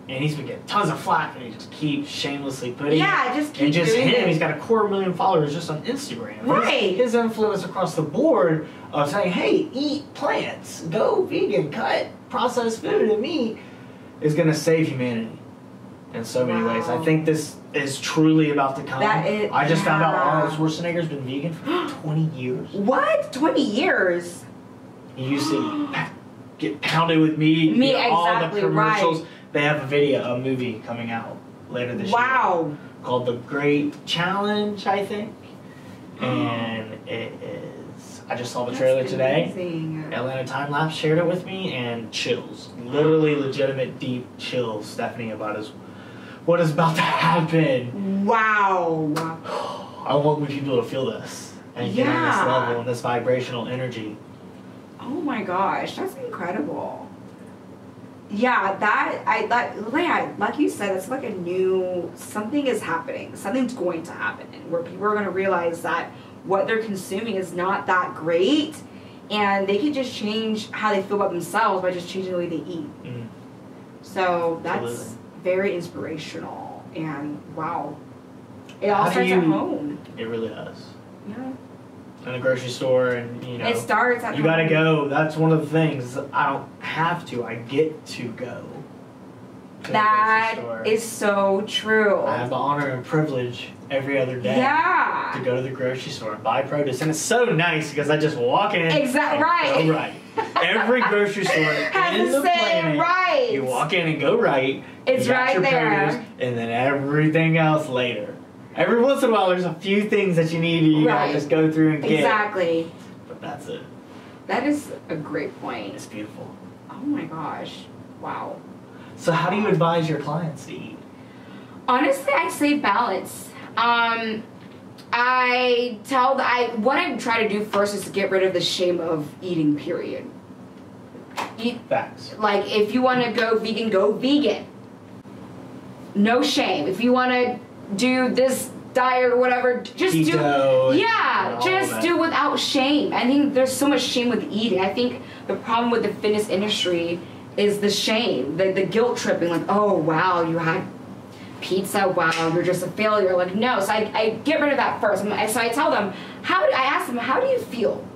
and he's been getting tons of flack, and he just keeps shamelessly putting. Yeah, just keep. And just doing him, it. He's got a quarter million followers just on Instagram. Right. His, his influence across the board. Of saying, hey, eat plants, go vegan, cut processed food and meat is going to save humanity in so many wow. ways. I think this is truly about to come. That is, I just yeah. found out Arnold Schwarzenegger's been vegan for twenty years. What? twenty years? He used to get pounded with meat. Me, you know, exactly, all the commercials. Right. They have a video, a movie coming out later this wow. year. Wow. Called The Great Challenge, I think. And it is. I just saw the trailer That's today. Amazing. Atlanta Time Lapse shared it with me, and chills. Literally legitimate deep chills, Stephanie, about his, what is about to happen. Wow. I want people to feel this and yeah. get on this level and this vibrational energy. Oh my gosh, that's incredible. Yeah, that I that like, like you said, it's like a new something is happening. Something's going to happen where people are going to realize that what they're consuming is not that great, and they can just change how they feel about themselves by just changing the way they eat. Mm. So that's Absolutely. Very inspirational, and wow, it all how starts you, at home. It really does. Yeah. In a grocery store, and you know, it starts at you home. Gotta go. That's one of the things. I don't have to. I get to go. To that is so true. I have the honor and privilege every other day yeah. to go to the grocery store and buy produce, and it's so nice because I just walk in. Exactly right. Go right. Every grocery store has in the, the planet, right. You walk in and go right. It's you got right your there, produce, and then everything else later. Every once in a while, there's a few things that you need. You right. gotta just go through and get exactly. But that's it. That is a great point. It's beautiful. Oh my gosh! Wow. So how do you advise your clients to eat? Honestly, I say balance. Um, I tell the, I what I try to do first is to get rid of the shame of eating. Period. Eat facts. Like if you want to go vegan, go vegan. No shame. If you want to do this diet or whatever, just Keto, do. Yeah, just do without shame. I think there's so much shame with eating. I think the problem with the fitness industry is the shame, the, the guilt tripping, like, oh, wow, you had pizza, wow, you're just a failure. Like, no, so I, I get rid of that first. So I tell them, how do, I ask them, how do you feel?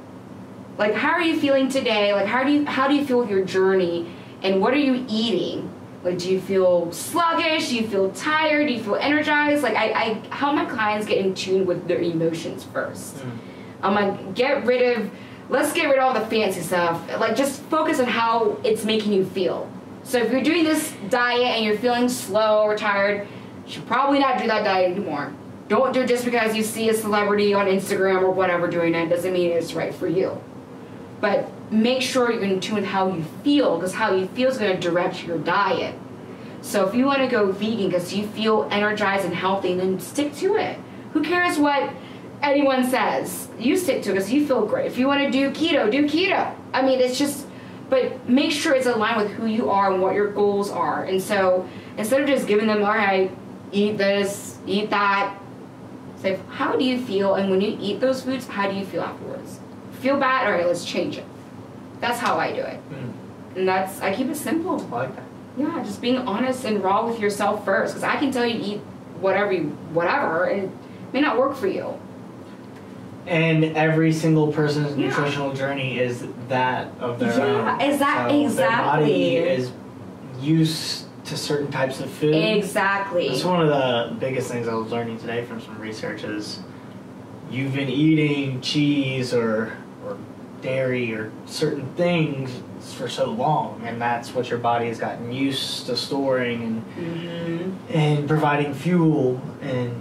Like, how are you feeling today? Like, how do you, how do you feel with your journey? And what are you eating? Like, do you feel sluggish? Do you feel tired? Do you feel energized? Like, I, I help my clients get in tune with their emotions first. Mm. I'm like, get rid of, let's get rid of all the fancy stuff. Like, just focus on how it's making you feel. So if you're doing this diet and you're feeling slow or tired, you should probably not do that diet anymore. Don't do it just because you see a celebrity on Instagram or whatever doing it. Doesn't mean it's right for you. But make sure you're in tune with how you feel, because how you feel is going to direct your diet. So if you want to go vegan because you feel energized and healthy, then stick to it. Who cares what anyone says? You stick to it because you feel great. If you want to do keto, do keto. I mean, it's just, but make sure it's aligned with who you are and what your goals are. And so instead of just giving them, all right, eat this, eat that, say, how do you feel? And when you eat those foods, how do you feel afterwards? Feel bad? All right, let's change it. That's how I do it. Mm. And that's, I keep it simple. I like that. Yeah, just being honest and raw with yourself first, because I can tell you eat whatever, you, whatever, and it may not work for you. And every single person's yeah. nutritional journey is that of their yeah, own. Yeah, exactly. So exactly. Their body is used to certain types of food. Exactly. That's one of the biggest things I was learning today from some research is you've been eating cheese or, or dairy or certain things for so long, and that's what your body has gotten used to storing and mm-hmm. and providing fuel and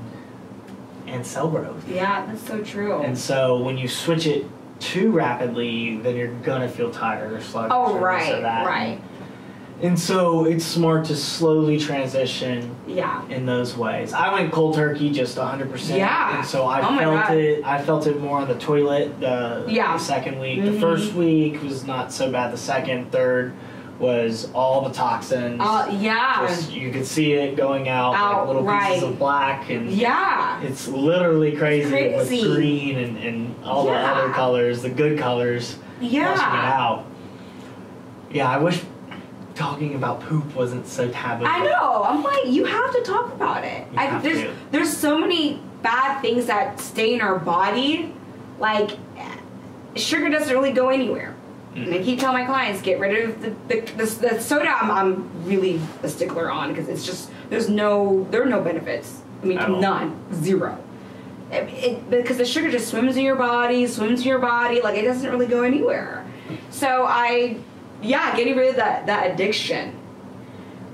and cell growth. Yeah, that's so true. And so when you switch it too rapidly, then you're gonna feel tired or sluggish. Oh, or right, or that. Right. And so it's smart to slowly transition. Yeah. In those ways, I went cold turkey, just one hundred percent. Yeah. And so I oh felt it. I felt it more on the toilet. The, yeah. the second week, mm-hmm. the first week was not so bad. The second, third was all the toxins. Oh uh, yeah. Just, you could see it going out, out like little right. pieces of black and. Yeah. It's literally crazy, it's crazy. With green and and all yeah. the other colors, the good colors. Yeah. Washing it out. Yeah, I wish. Talking about poop wasn't so taboo. I know. I'm like, you have to talk about it. You I, have there's to. There's so many bad things that stay in our body. Like, sugar doesn't really go anywhere. Mm-hmm. And I keep telling my clients, get rid of the the, the, the soda. I'm, I'm really a stickler on because it's just there's no there are no benefits. I mean, oh. none, zero. It, it, because the sugar just swims in your body, swims in your body. Like, it doesn't really go anywhere. So I. Yeah, getting rid of that, that addiction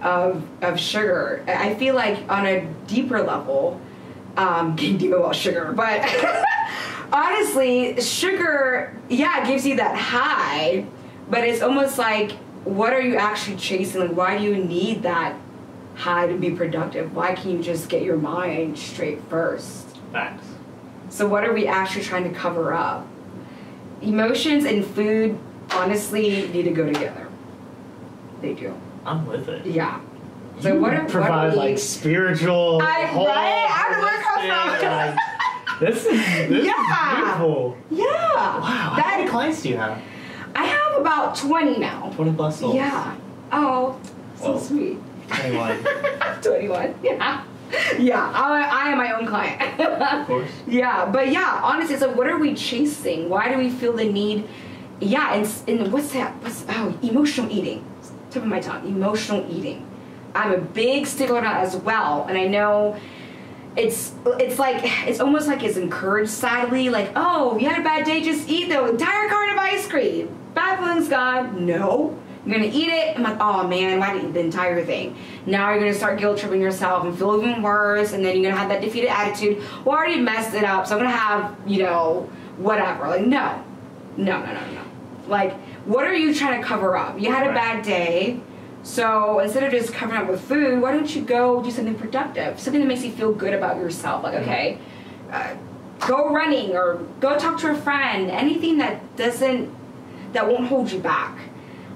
of of sugar. I feel like on a deeper level, um, can't do about sugar, but honestly, sugar, yeah, it gives you that high, but it's almost like, what are you actually chasing? Like, why do you need that high to be productive? Why can't you just get your mind straight first? Facts. So what are we actually trying to cover up? Emotions and food, honestly, need to go together. They do. I'm with it. Yeah. So you what if provide what we, like spiritual? I right. I don't know where it comes from. This is this yeah. is beautiful. Yeah. Wow. That, how many clients do you have? I have about twenty now. Twenty plus souls. Yeah. Oh, so well, sweet. Twenty-one. Twenty-one. Yeah. Yeah. I, I am my own client. Of course. Yeah, but yeah, honestly, so what are we chasing? Why do we feel the need? Yeah, and, and what's that? What's, oh, emotional eating. Tip of my tongue, emotional eating. I'm a big stickler on that as well, and I know it's it's like it's almost like it's encouraged sadly. Like, oh, you had a bad day, just eat the entire carton of ice cream. Bad feeling's gone. No, you're gonna eat it. I'm like, oh man, why did you eat the entire thing? Now you're gonna start guilt tripping yourself and feel even worse, and then you're gonna have that defeated attitude. Well, I already messed it up, so I'm gonna have you know whatever. Like, no, no, no, no, no. Like, what are you trying to cover up? You had a bad day, so instead of just covering up with food, why don't you go do something productive? Something that makes you feel good about yourself. Like, okay, uh, go running or go talk to a friend. Anything that doesn't, that won't hold you back.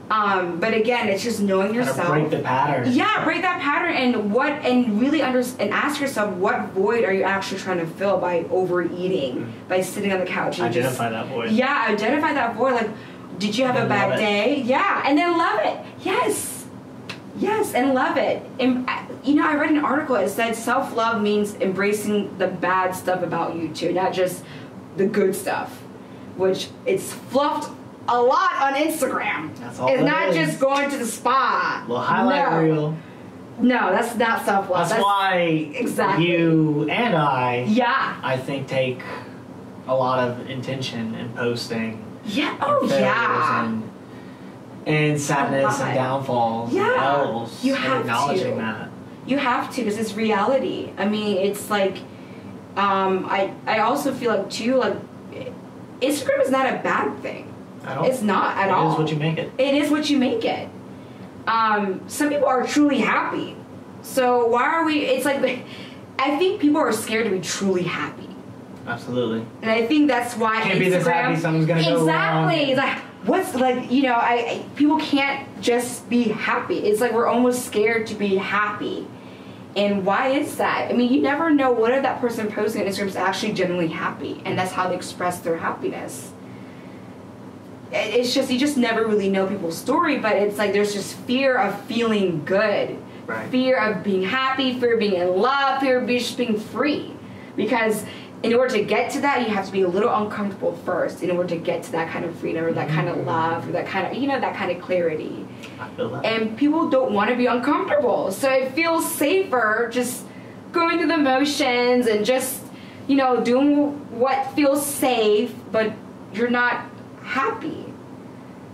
Um, but again, it's just knowing yourself. Break the pattern. Yeah, break that pattern and what, and really under, and ask yourself, what void are you actually trying to fill by overeating, mm-hmm. by sitting on the couch? And identify just, that void. Yeah, identify that void. Like, did you have and a bad day? Yeah, and then love it. Yes, yes, and love it. And, you know, I read an article that said self-love means embracing the bad stuff about you too, not just the good stuff, which it's fluffed a lot on Instagram. That's all. It's not is. just going to the spa. Little highlight no. reel. No, that's not self-love. That's, that's why exactly. you and I, yeah, I think take a lot of intention in posting. Yeah. Oh, yeah. And, and sadness and downfalls. Yeah. And elves, you have and acknowledging to. that. You have to, because it's reality. I mean, it's like, um, I I also feel like too, like Instagram is not a bad thing. At all. It's not at it all. It is what you make it. It is what you make it. Um, some people are truly happy. So why are we? It's like, I think people are scared to be truly happy. Absolutely. And I think that's why can't Instagram, be this happy, something's gonna go wrong. Exactly. Like, what's like, you know, I, I people can't just be happy. It's like we're almost scared to be happy. And why is that? I mean, you never know what if that person posting on Instagram is actually genuinely happy, and that's how they express their happiness. It's just, you just never really know people's story, but it's like there's just fear of feeling good, right. fear of being happy, fear of being in love, fear of just being free, because in order to get to that, you have to be a little uncomfortable first in order to get to that kind of freedom or that kind of love or that kind of, you know, that kind of clarity. I feel that. And people don't want to be uncomfortable. So it feels safer just going through the motions and just, you know, doing what feels safe, but you're not happy.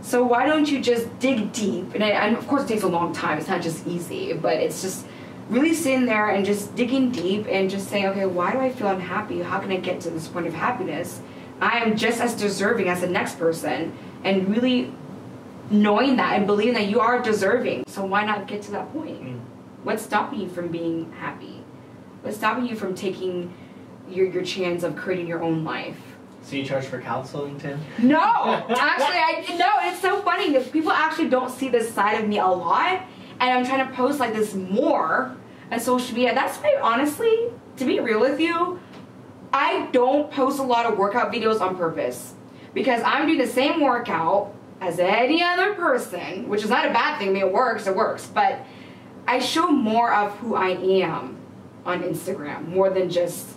So why don't you just dig deep? And, I, and of course it takes a long time, it's not just easy, but it's just really sitting there and just digging deep and just saying, okay, why do I feel unhappy? How can I get to this point of happiness? I am just as deserving as the next person, and really knowing that and believing that you are deserving. So why not get to that point? Mm. What's stopping you from being happy? What's stopping you from taking your, your chance of creating your own life? So you charge for counseling, Tim? No! Actually, I, no, it's so funny because people actually don't see this side of me a lot, and I'm trying to post like this more on social media. That's why, honestly, to be real with you, I don't post a lot of workout videos on purpose, because I'm doing the same workout as any other person, which is not a bad thing. I mean, it works, it works, but I show more of who I am on Instagram, more than just,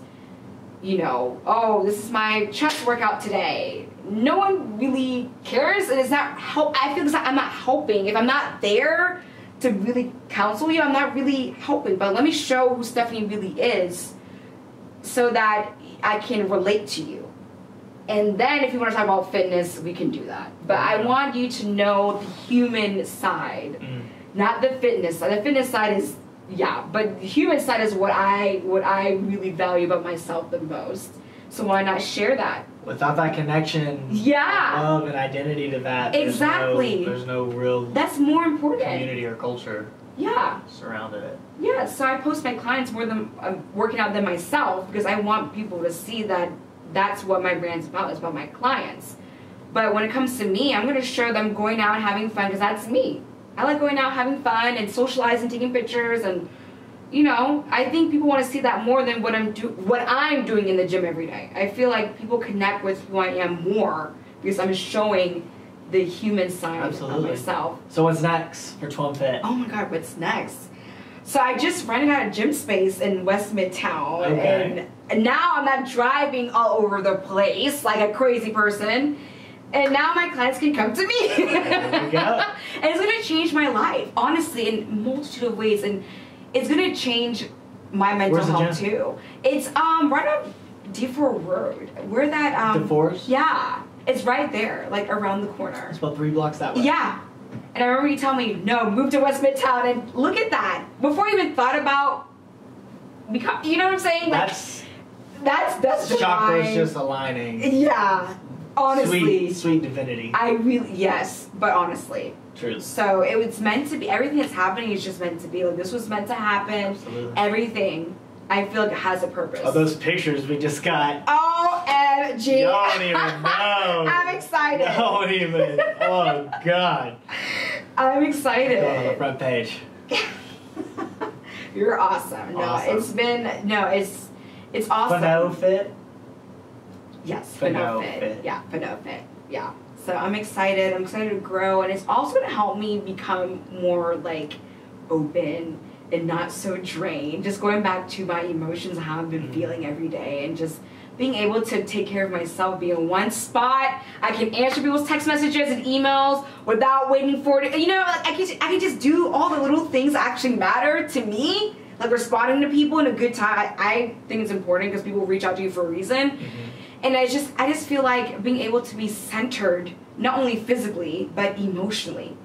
you know, oh, this is my chest workout today. No one really cares, and it's not help. I feel like I'm not helping. If I'm not there to really counsel you, I'm not really helping. But let me show who Stephanie really is, so that I can relate to you. And then if you want to talk about fitness, we can do that. But I want you to know the human side, mm. not the fitness side. The fitness side is, yeah, but the human side is what I, what I really value about myself the most. So why not share that? Without that connection, yeah, and love and identity to that, exactly. There's no, there's no real, that's more important, community or culture. Yeah. Surrounded it. Yeah, so I post my clients more than I'm uh, working out than myself, because I want people to see that that's what my brand's about, it's about my clients. But when it comes to me, I'm going to show them going out and having fun, because that's me. I like going out, having fun, and socializing, taking pictures, and, you know, I think people want to see that more than what I'm, do what I'm doing in the gym every day. I feel like people connect with who I am more because I'm showing the human side Absolutely. Of myself. So what's next for TwumFit? Oh my god, what's next? So I just rented out a gym space in West Midtown, okay. and now I'm not driving all over the place like a crazy person, and now my clients can come to me. There we go. And it's gonna change my life, honestly, in a multitude of ways, and it's gonna change my mental Where's health too. It's um right up DeForest Road, where that um DeForest? Yeah. It's right there, like around the corner. It's about three blocks that way. Yeah. And I remember you telling me, no, move to West Midtown, and look at that. Before I even thought about, because, you know what I'm saying? Like, that's, that's, that's the chakras just aligning. Yeah, honestly. Sweet, sweet divinity. I really, yes, but honestly. True. So it was meant to be, everything that's happening is just meant to be. Like, this was meant to happen. Absolutely. Everything, I feel like it has a purpose. Oh, those pictures we just got. O M G. Y'all don't even know. I'm excited. Don't even. Oh, God. I'm excited. Go on the front page. You're awesome. No, awesome. It's been, no, it's, it's awesome. TwumFit? Yes, TwumFit. Yeah, TwumFit. Yeah. So I'm excited. I'm excited to grow. And it's also going to help me become more, like, open and not so drained, just going back to my emotions, how I've been mm-hmm. feeling every day, and just being able to take care of myself, be in one spot. I can answer people's text messages and emails without waiting for it. You know, like I can, I can just do all the little things that actually matter to me, like responding to people in a good time. I, I think it's important because people reach out to you for a reason. Mm-hmm. And I just, I just feel like being able to be centered, not only physically, but emotionally.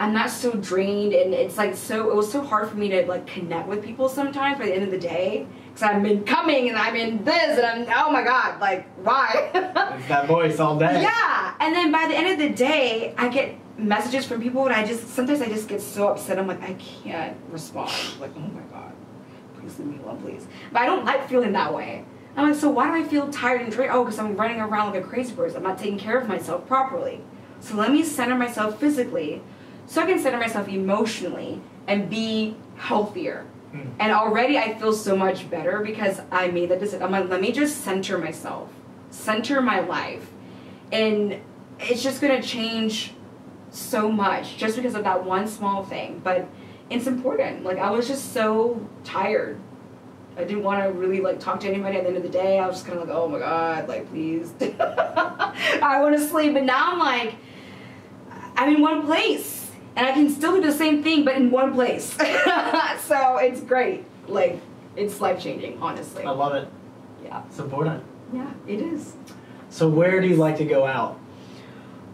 I'm not so drained, and it's like so, it was so hard for me to like connect with people sometimes by the end of the day, because I've been coming and I'm in this and I'm, oh my god, like why? It's that voice all day. Yeah, and then by the end of the day, I get messages from people and I just, sometimes I just get so upset. I'm like, I can't respond. Like, oh my god, please leave me alone, please. But I don't like feeling that way. I'm like, so why do I feel tired and drained? Oh, because I'm running around like a crazy person. I'm not taking care of myself properly. So let me center myself physically, so I can center myself emotionally and be healthier. Mm. And already I feel so much better because I made that decision. I'm like, let me just center myself, center my life. And it's just gonna change so much just because of that one small thing, but it's important. Like I was just so tired. I didn't want to really like talk to anybody at the end of the day. I was just kind of like, oh my God, like please. I want to sleep. But now I'm like, I'm in one place. And I can still do the same thing, but in one place. So it's great. Like, it's life-changing, honestly. I love it. Yeah. It's important. Yeah, it is. So where do you like to go out?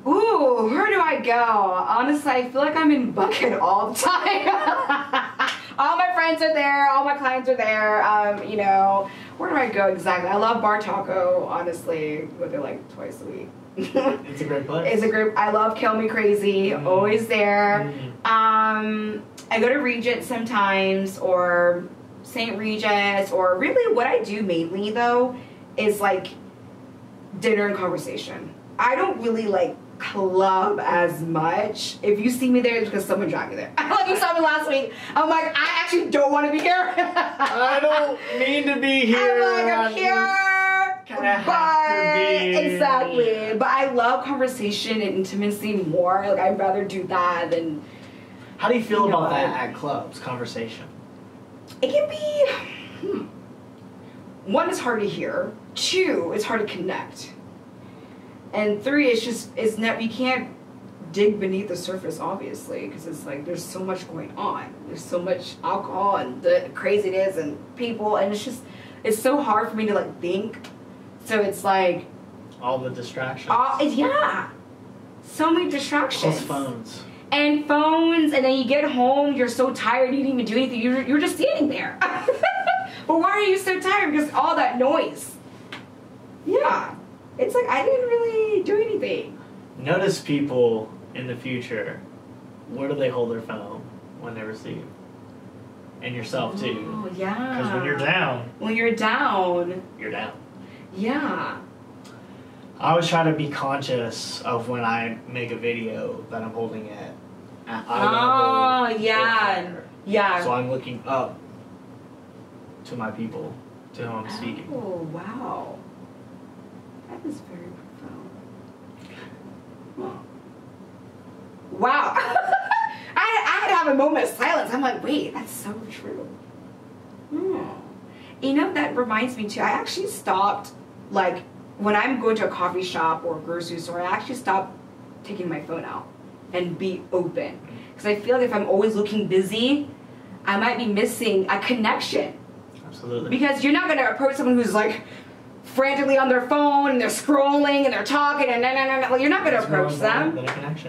Ooh, where do I go? Honestly, I feel like I'm in Bucket all the time. All my friends are there, all my clients are there, um, you know. Where do I go exactly? I love Bar Taco, honestly, but they're like twice a week. It's a great place. It's a great, I love Kill Me Crazy, mm. always there. Mm. Um, I go to Regent sometimes, or Saint Regis, or really what I do mainly though is like dinner and conversation. I don't really like club as much. If you see me there, it's because someone dragged me there. Like you saw me last week. I'm like, I actually don't want to be here. I don't mean to be here. I'm like, I'm here, but have to be. Exactly. But I love conversation and intimacy more. Like I'd rather do that than. How do you feel you about know, that at clubs? Conversation. It can be. Hmm. One, it's hard to hear. Two, it's hard to connect. And three, it's just, it's not, you can't dig beneath the surface, obviously, because it's like, there's so much going on. There's so much alcohol and the craziness and people, and it's just, it's so hard for me to, like, think. So it's like... All the distractions. All, yeah. So many distractions. Plus phones. And phones, and then you get home, you're so tired, you didn't even do anything. You're, you're just standing there. But why are you so tired? Because all that noise. Yeah. It's like, I didn't really do anything. Notice people in the future, where do they hold their phone when they receive? And yourself too. Oh, yeah. Because when you're down. When you're down. You're down. Yeah. I always try to be conscious of when I make a video that I'm holding it. I oh, yeah. Yeah. So I'm looking up to my people, to whom I'm oh, speaking. Oh, wow. That is very profound. Wow. Wow. I, I had to have a moment of silence. I'm like, wait, that's so true. Mm. You know, that reminds me too. I actually stopped, like, when I'm going to a coffee shop or a grocery store, I actually stopped taking my phone out and be open. Because I feel like if I'm always looking busy, I might be missing a connection. Absolutely. Because you're not going to approach someone who's like, frantically on their phone and they're scrolling and they're talking and nah, nah, nah, nah. Like, you're not going to approach them.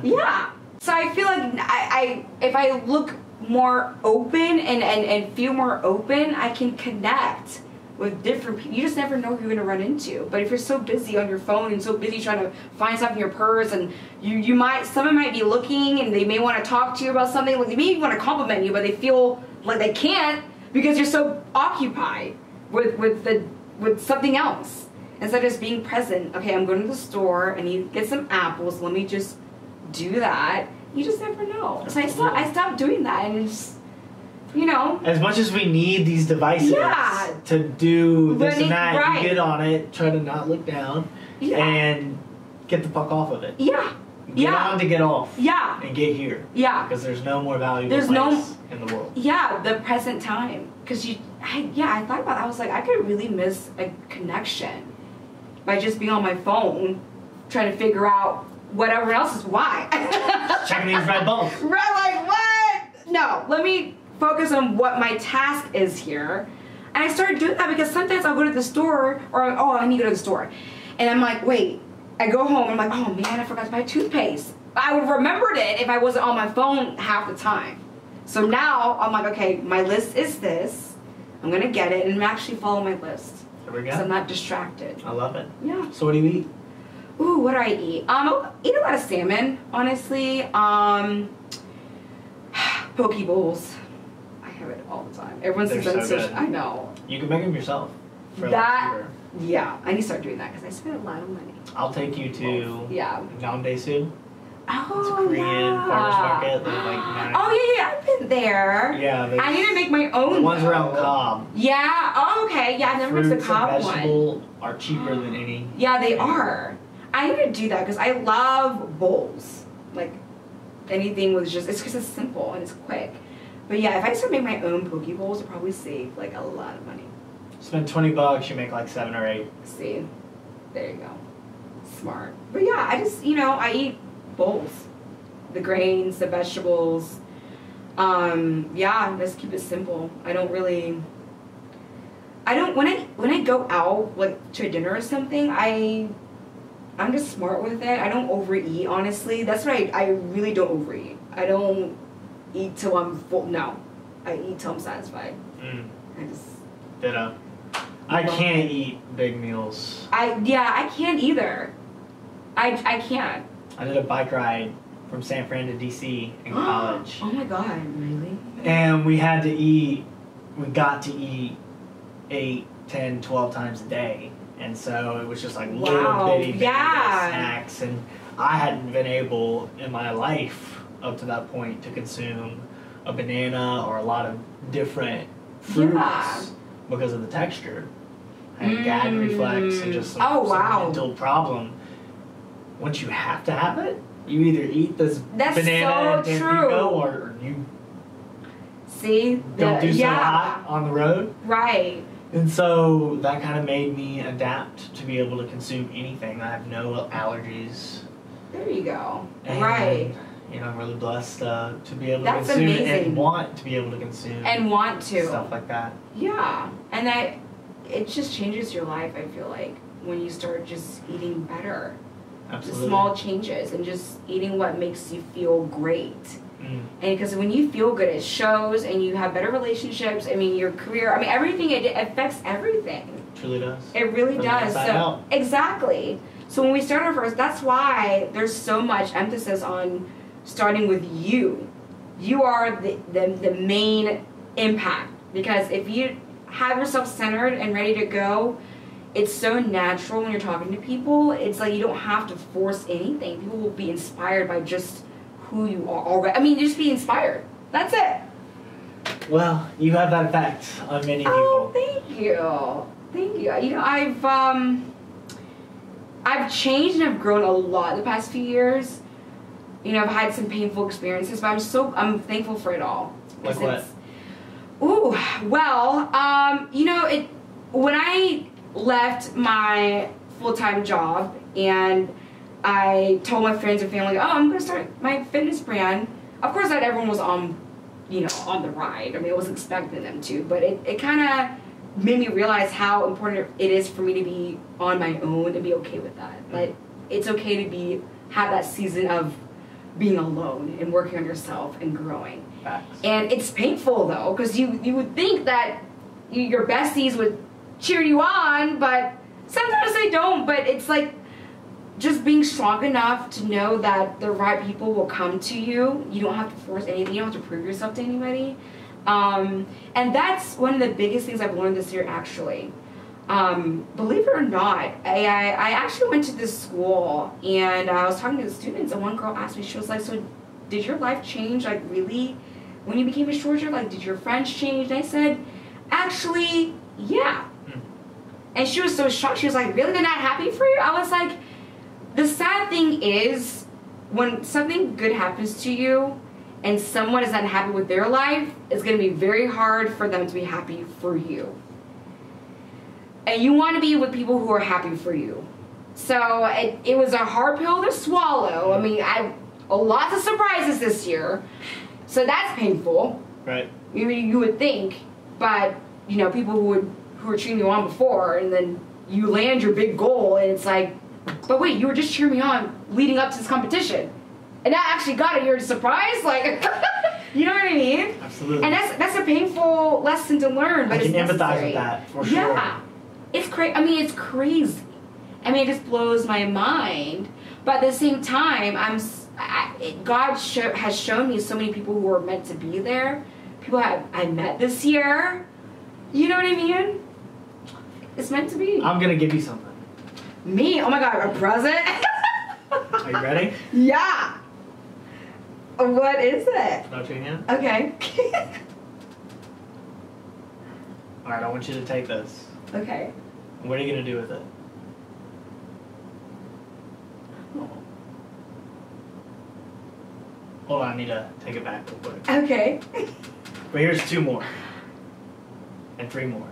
Yeah. So I feel like I, I if I look more open and, and, and feel more open, I can connect with different people. You just never know who you're going to run into. But if you're so busy on your phone and so busy trying to find stuff in your purse and you, you might, someone might be looking and they may want to talk to you about something. Like they may want to compliment you, but they feel like they can't because you're so occupied with, with the with something else, instead of just being present. Okay, I'm going to the store, I need to get some apples, let me just do that. You just never know. So I stopped, I stopped doing that, and it's, you know. As much as we need these devices yeah. to do this Running, and that, right. you get on it, try to not look down, yeah. and get the fuck off of it. Yeah. Get yeah. on to get off. Yeah. And get here. Yeah. Because there's no more valuable there's place no, in the world. Yeah, the present time. Because you, I, yeah, I thought about that. I was like, I could really miss a connection by just being on my phone trying to figure out what everyone else is, why. Checking these red balls. Right, like, what? No, let me focus on what my task is here. And I started doing that because sometimes I'll go to the store or, oh, I need to go to the store. And I'm like, wait. I go home, I'm like, oh man, I forgot to buy toothpaste. I would have remembered it if I wasn't on my phone half the time. So now, I'm like, okay, my list is this. I'm gonna get it, and I'm actually follow my list. There we go. Because I'm not distracted. I love it. Yeah. So what do you eat? Ooh, what do I eat? Um, I eat a lot of salmon, honestly. Um, poke bowls. I have it all the time. Everyone says that's so good. I know. You can make them yourself. For that. Yeah, I need to start doing that because I spend a lot of money. I'll take you to yeah. Namdaemun. Oh, it's a Korean yeah. farmer's market. They're like nine. Oh, yeah, yeah, I've been there. Yeah. I need to make my own. The ones though. around Cobb. Yeah, oh, okay. Yeah, I've never been to the Cobb one. Fruits are cheaper than any. Yeah, they are. I need to do that because I love bowls. Like, anything with just, it's because it's simple and it's quick. But yeah, if I start making my own poke bowls, I'll probably save like a lot of money. Spend twenty bucks, you make like seven or eight. See, there you go. Smart. But yeah, I just, you know, I eat bowls. The grains, the vegetables. Um, yeah, just keep it simple. I don't really, I don't, when I, when I go out, like to a dinner or something, I, I'm just smart with it. I don't overeat, honestly. That's right. I really don't overeat. I don't eat till I'm full. No, I eat till I'm satisfied. Mm. I just. Ditto. I can't eat big meals. I yeah, I can't either. I I can't. I did a bike ride from San Fran to D C in college. Oh my god, really? And we had to eat. We got to eat eight, ten, twelve times a day. And so it was just like wow. little bitty, yeah. snacks. And I hadn't been able in my life up to that point to consume a banana or a lot of different fruits yeah. because of the texture. I had mm. gag reflex and just some, oh, some wow. mental problem. Once you have to have it, you either eat this That's banana so and true. Go, or, or you See, the, don't do so yeah. hot on the road. Right. And so that kind of made me adapt to be able to consume anything. I have no allergies. There you go. And, right. You know, I'm really blessed uh, to be able That's to consume amazing. and want to be able to consume. And want to. Stuff like that. Yeah. And that, it just changes your life, I feel like, when you start just eating better. Absolutely. Just small changes and just eating what makes you feel great. Mm. And because when you feel good, it shows, and you have better relationships. I mean, your career. I mean, everything. It affects everything. It truly does. It really From does. So out. exactly. So when we start our first, that's why there's so much emphasis on starting with you. You are the the, the main impact, because if you have yourself centered and ready to go, it's so natural when you're talking to people. It's like you don't have to force anything. People will be inspired by just. Who you are already. I mean, you just be inspired. That's it. Well, you have that effect on many people. Oh, thank you. Thank you. You know, I've um, I've changed and I've grown a lot the past few years. You know, I've had some painful experiences, but I'm so I'm thankful for it all. Like what? Ooh, well, um, you know, it when I left my full-time job and. I told my friends and family, oh, I'm going to start my fitness brand. Of course, not everyone was on, you know, on the ride. I mean, I wasn't expecting them to, but it, it kind of made me realize how important it is for me to be on my own and be okay with that. Like, it's okay to be, have that season of being alone and working on yourself and growing. Facts. And it's painful, though, because you, you would think that you, your besties would cheer you on, but sometimes they don't, but it's like, just being strong enough to know that the right people will come to you. You don't have to force anything. You don't have to prove yourself to anybody. Um, and that's one of the biggest things I've learned this year, actually. Um, believe it or not, I, I, I actually went to this school, and I was talking to the students, and one girl asked me, she was like, so did your life change, like, really? When you became Miss Georgia, like, did your friends change? And I said, actually, yeah. And she was so shocked. She was like, really? They're not happy for you? I was like... The sad thing is, when something good happens to you and someone is unhappy with their life, it's going to be very hard for them to be happy for you. And you want to be with people who are happy for you. So it, it was a hard pill to swallow. I mean, I lots of surprises this year. So that's painful. Right. You, you would think, but, you know, people who, would, who were cheering you on before, and then you land your big goal, and it's like, but wait, you were just cheering me on leading up to this competition. And I actually got it. You're surprised? Like, you know what I mean? Absolutely. And that's that's a painful lesson to learn. But I can it's empathize with that, for sure. Yeah. It's cra- I mean, it's crazy. I mean, it just blows my mind. But at the same time, I'm, I, it, God sho- has shown me so many people who were meant to be there. People I, I met this year. You know what I mean? It's meant to be. I'm going to give you something. Me? Oh my god, a present? Are you ready? Yeah. What is it? Virginia? Okay. Alright, I want you to take this. Okay. What are you going to do with it? Oh. Hold on, I need to take it back real quick. Okay. But here's two more. And three more.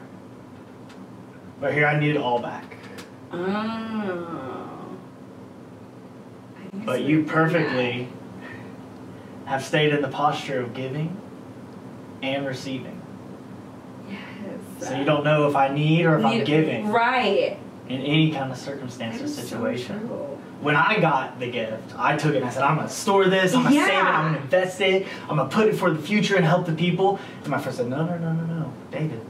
But here, I need it all back. Oh. But you perfectly yeah. have stayed in the posture of giving and receiving. Yes. So you don't know if I need or if need, I'm giving. Right. In any kind of circumstance or situation. So when I got the gift, I took it and I said, I'm gonna store this, I'm gonna yeah. save it, I'm gonna invest it, I'm gonna put it for the future and help the people. And my friend said, no, no, no, no, no, David,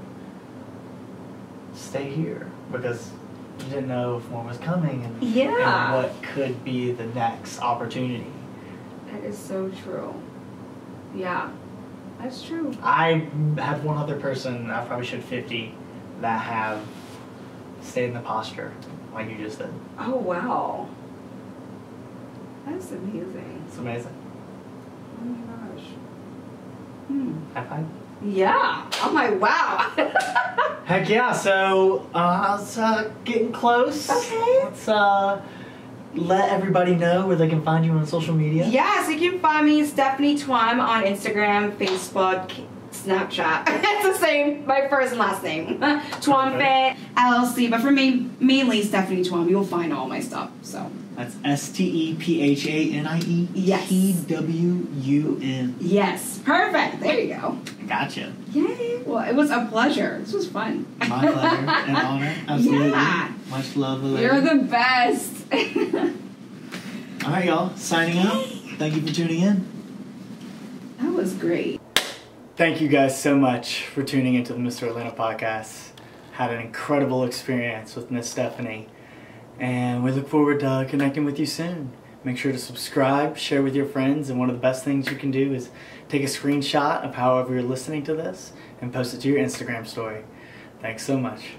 stay here, because you didn't know if more was coming and, yeah. and what could be the next opportunity. That is so true. Yeah, that's true. I have one other person, I probably should fifty, that have stayed in the posture like you just did. Oh, wow. That's amazing. It's amazing. Oh my gosh. Hmm. High five? Yeah. I'm like, wow. Heck yeah. So, uh, it's uh, getting close. Okay. Let's uh, let everybody know where they can find you on social media. Yeah, so you can find me, Stephanie Twum, on Instagram, Facebook, Snapchat. It's the same, my first and last name. TwumFit, L L C, but for me, mainly Stephanie Twum. You'll find all my stuff, so. That's S T E P H A N I E yes. T W U N. Yes. Perfect. There you go. Gotcha. Yay. Well, it was a pleasure. This was fun. My pleasure and honor. Absolutely. Yeah. Much love. You're the best. All right, y'all. Signing out. Thank you for tuning in. That was great. Thank you guys so much for tuning into the Mister Atlanta podcast. Had an incredible experience with Miss Stephanie. And we look forward to uh, connecting with you soon. Make sure to subscribe, share with your friends, and one of the best things you can do is take a screenshot of however you're listening to this and post it to your Instagram story. Thanks so much.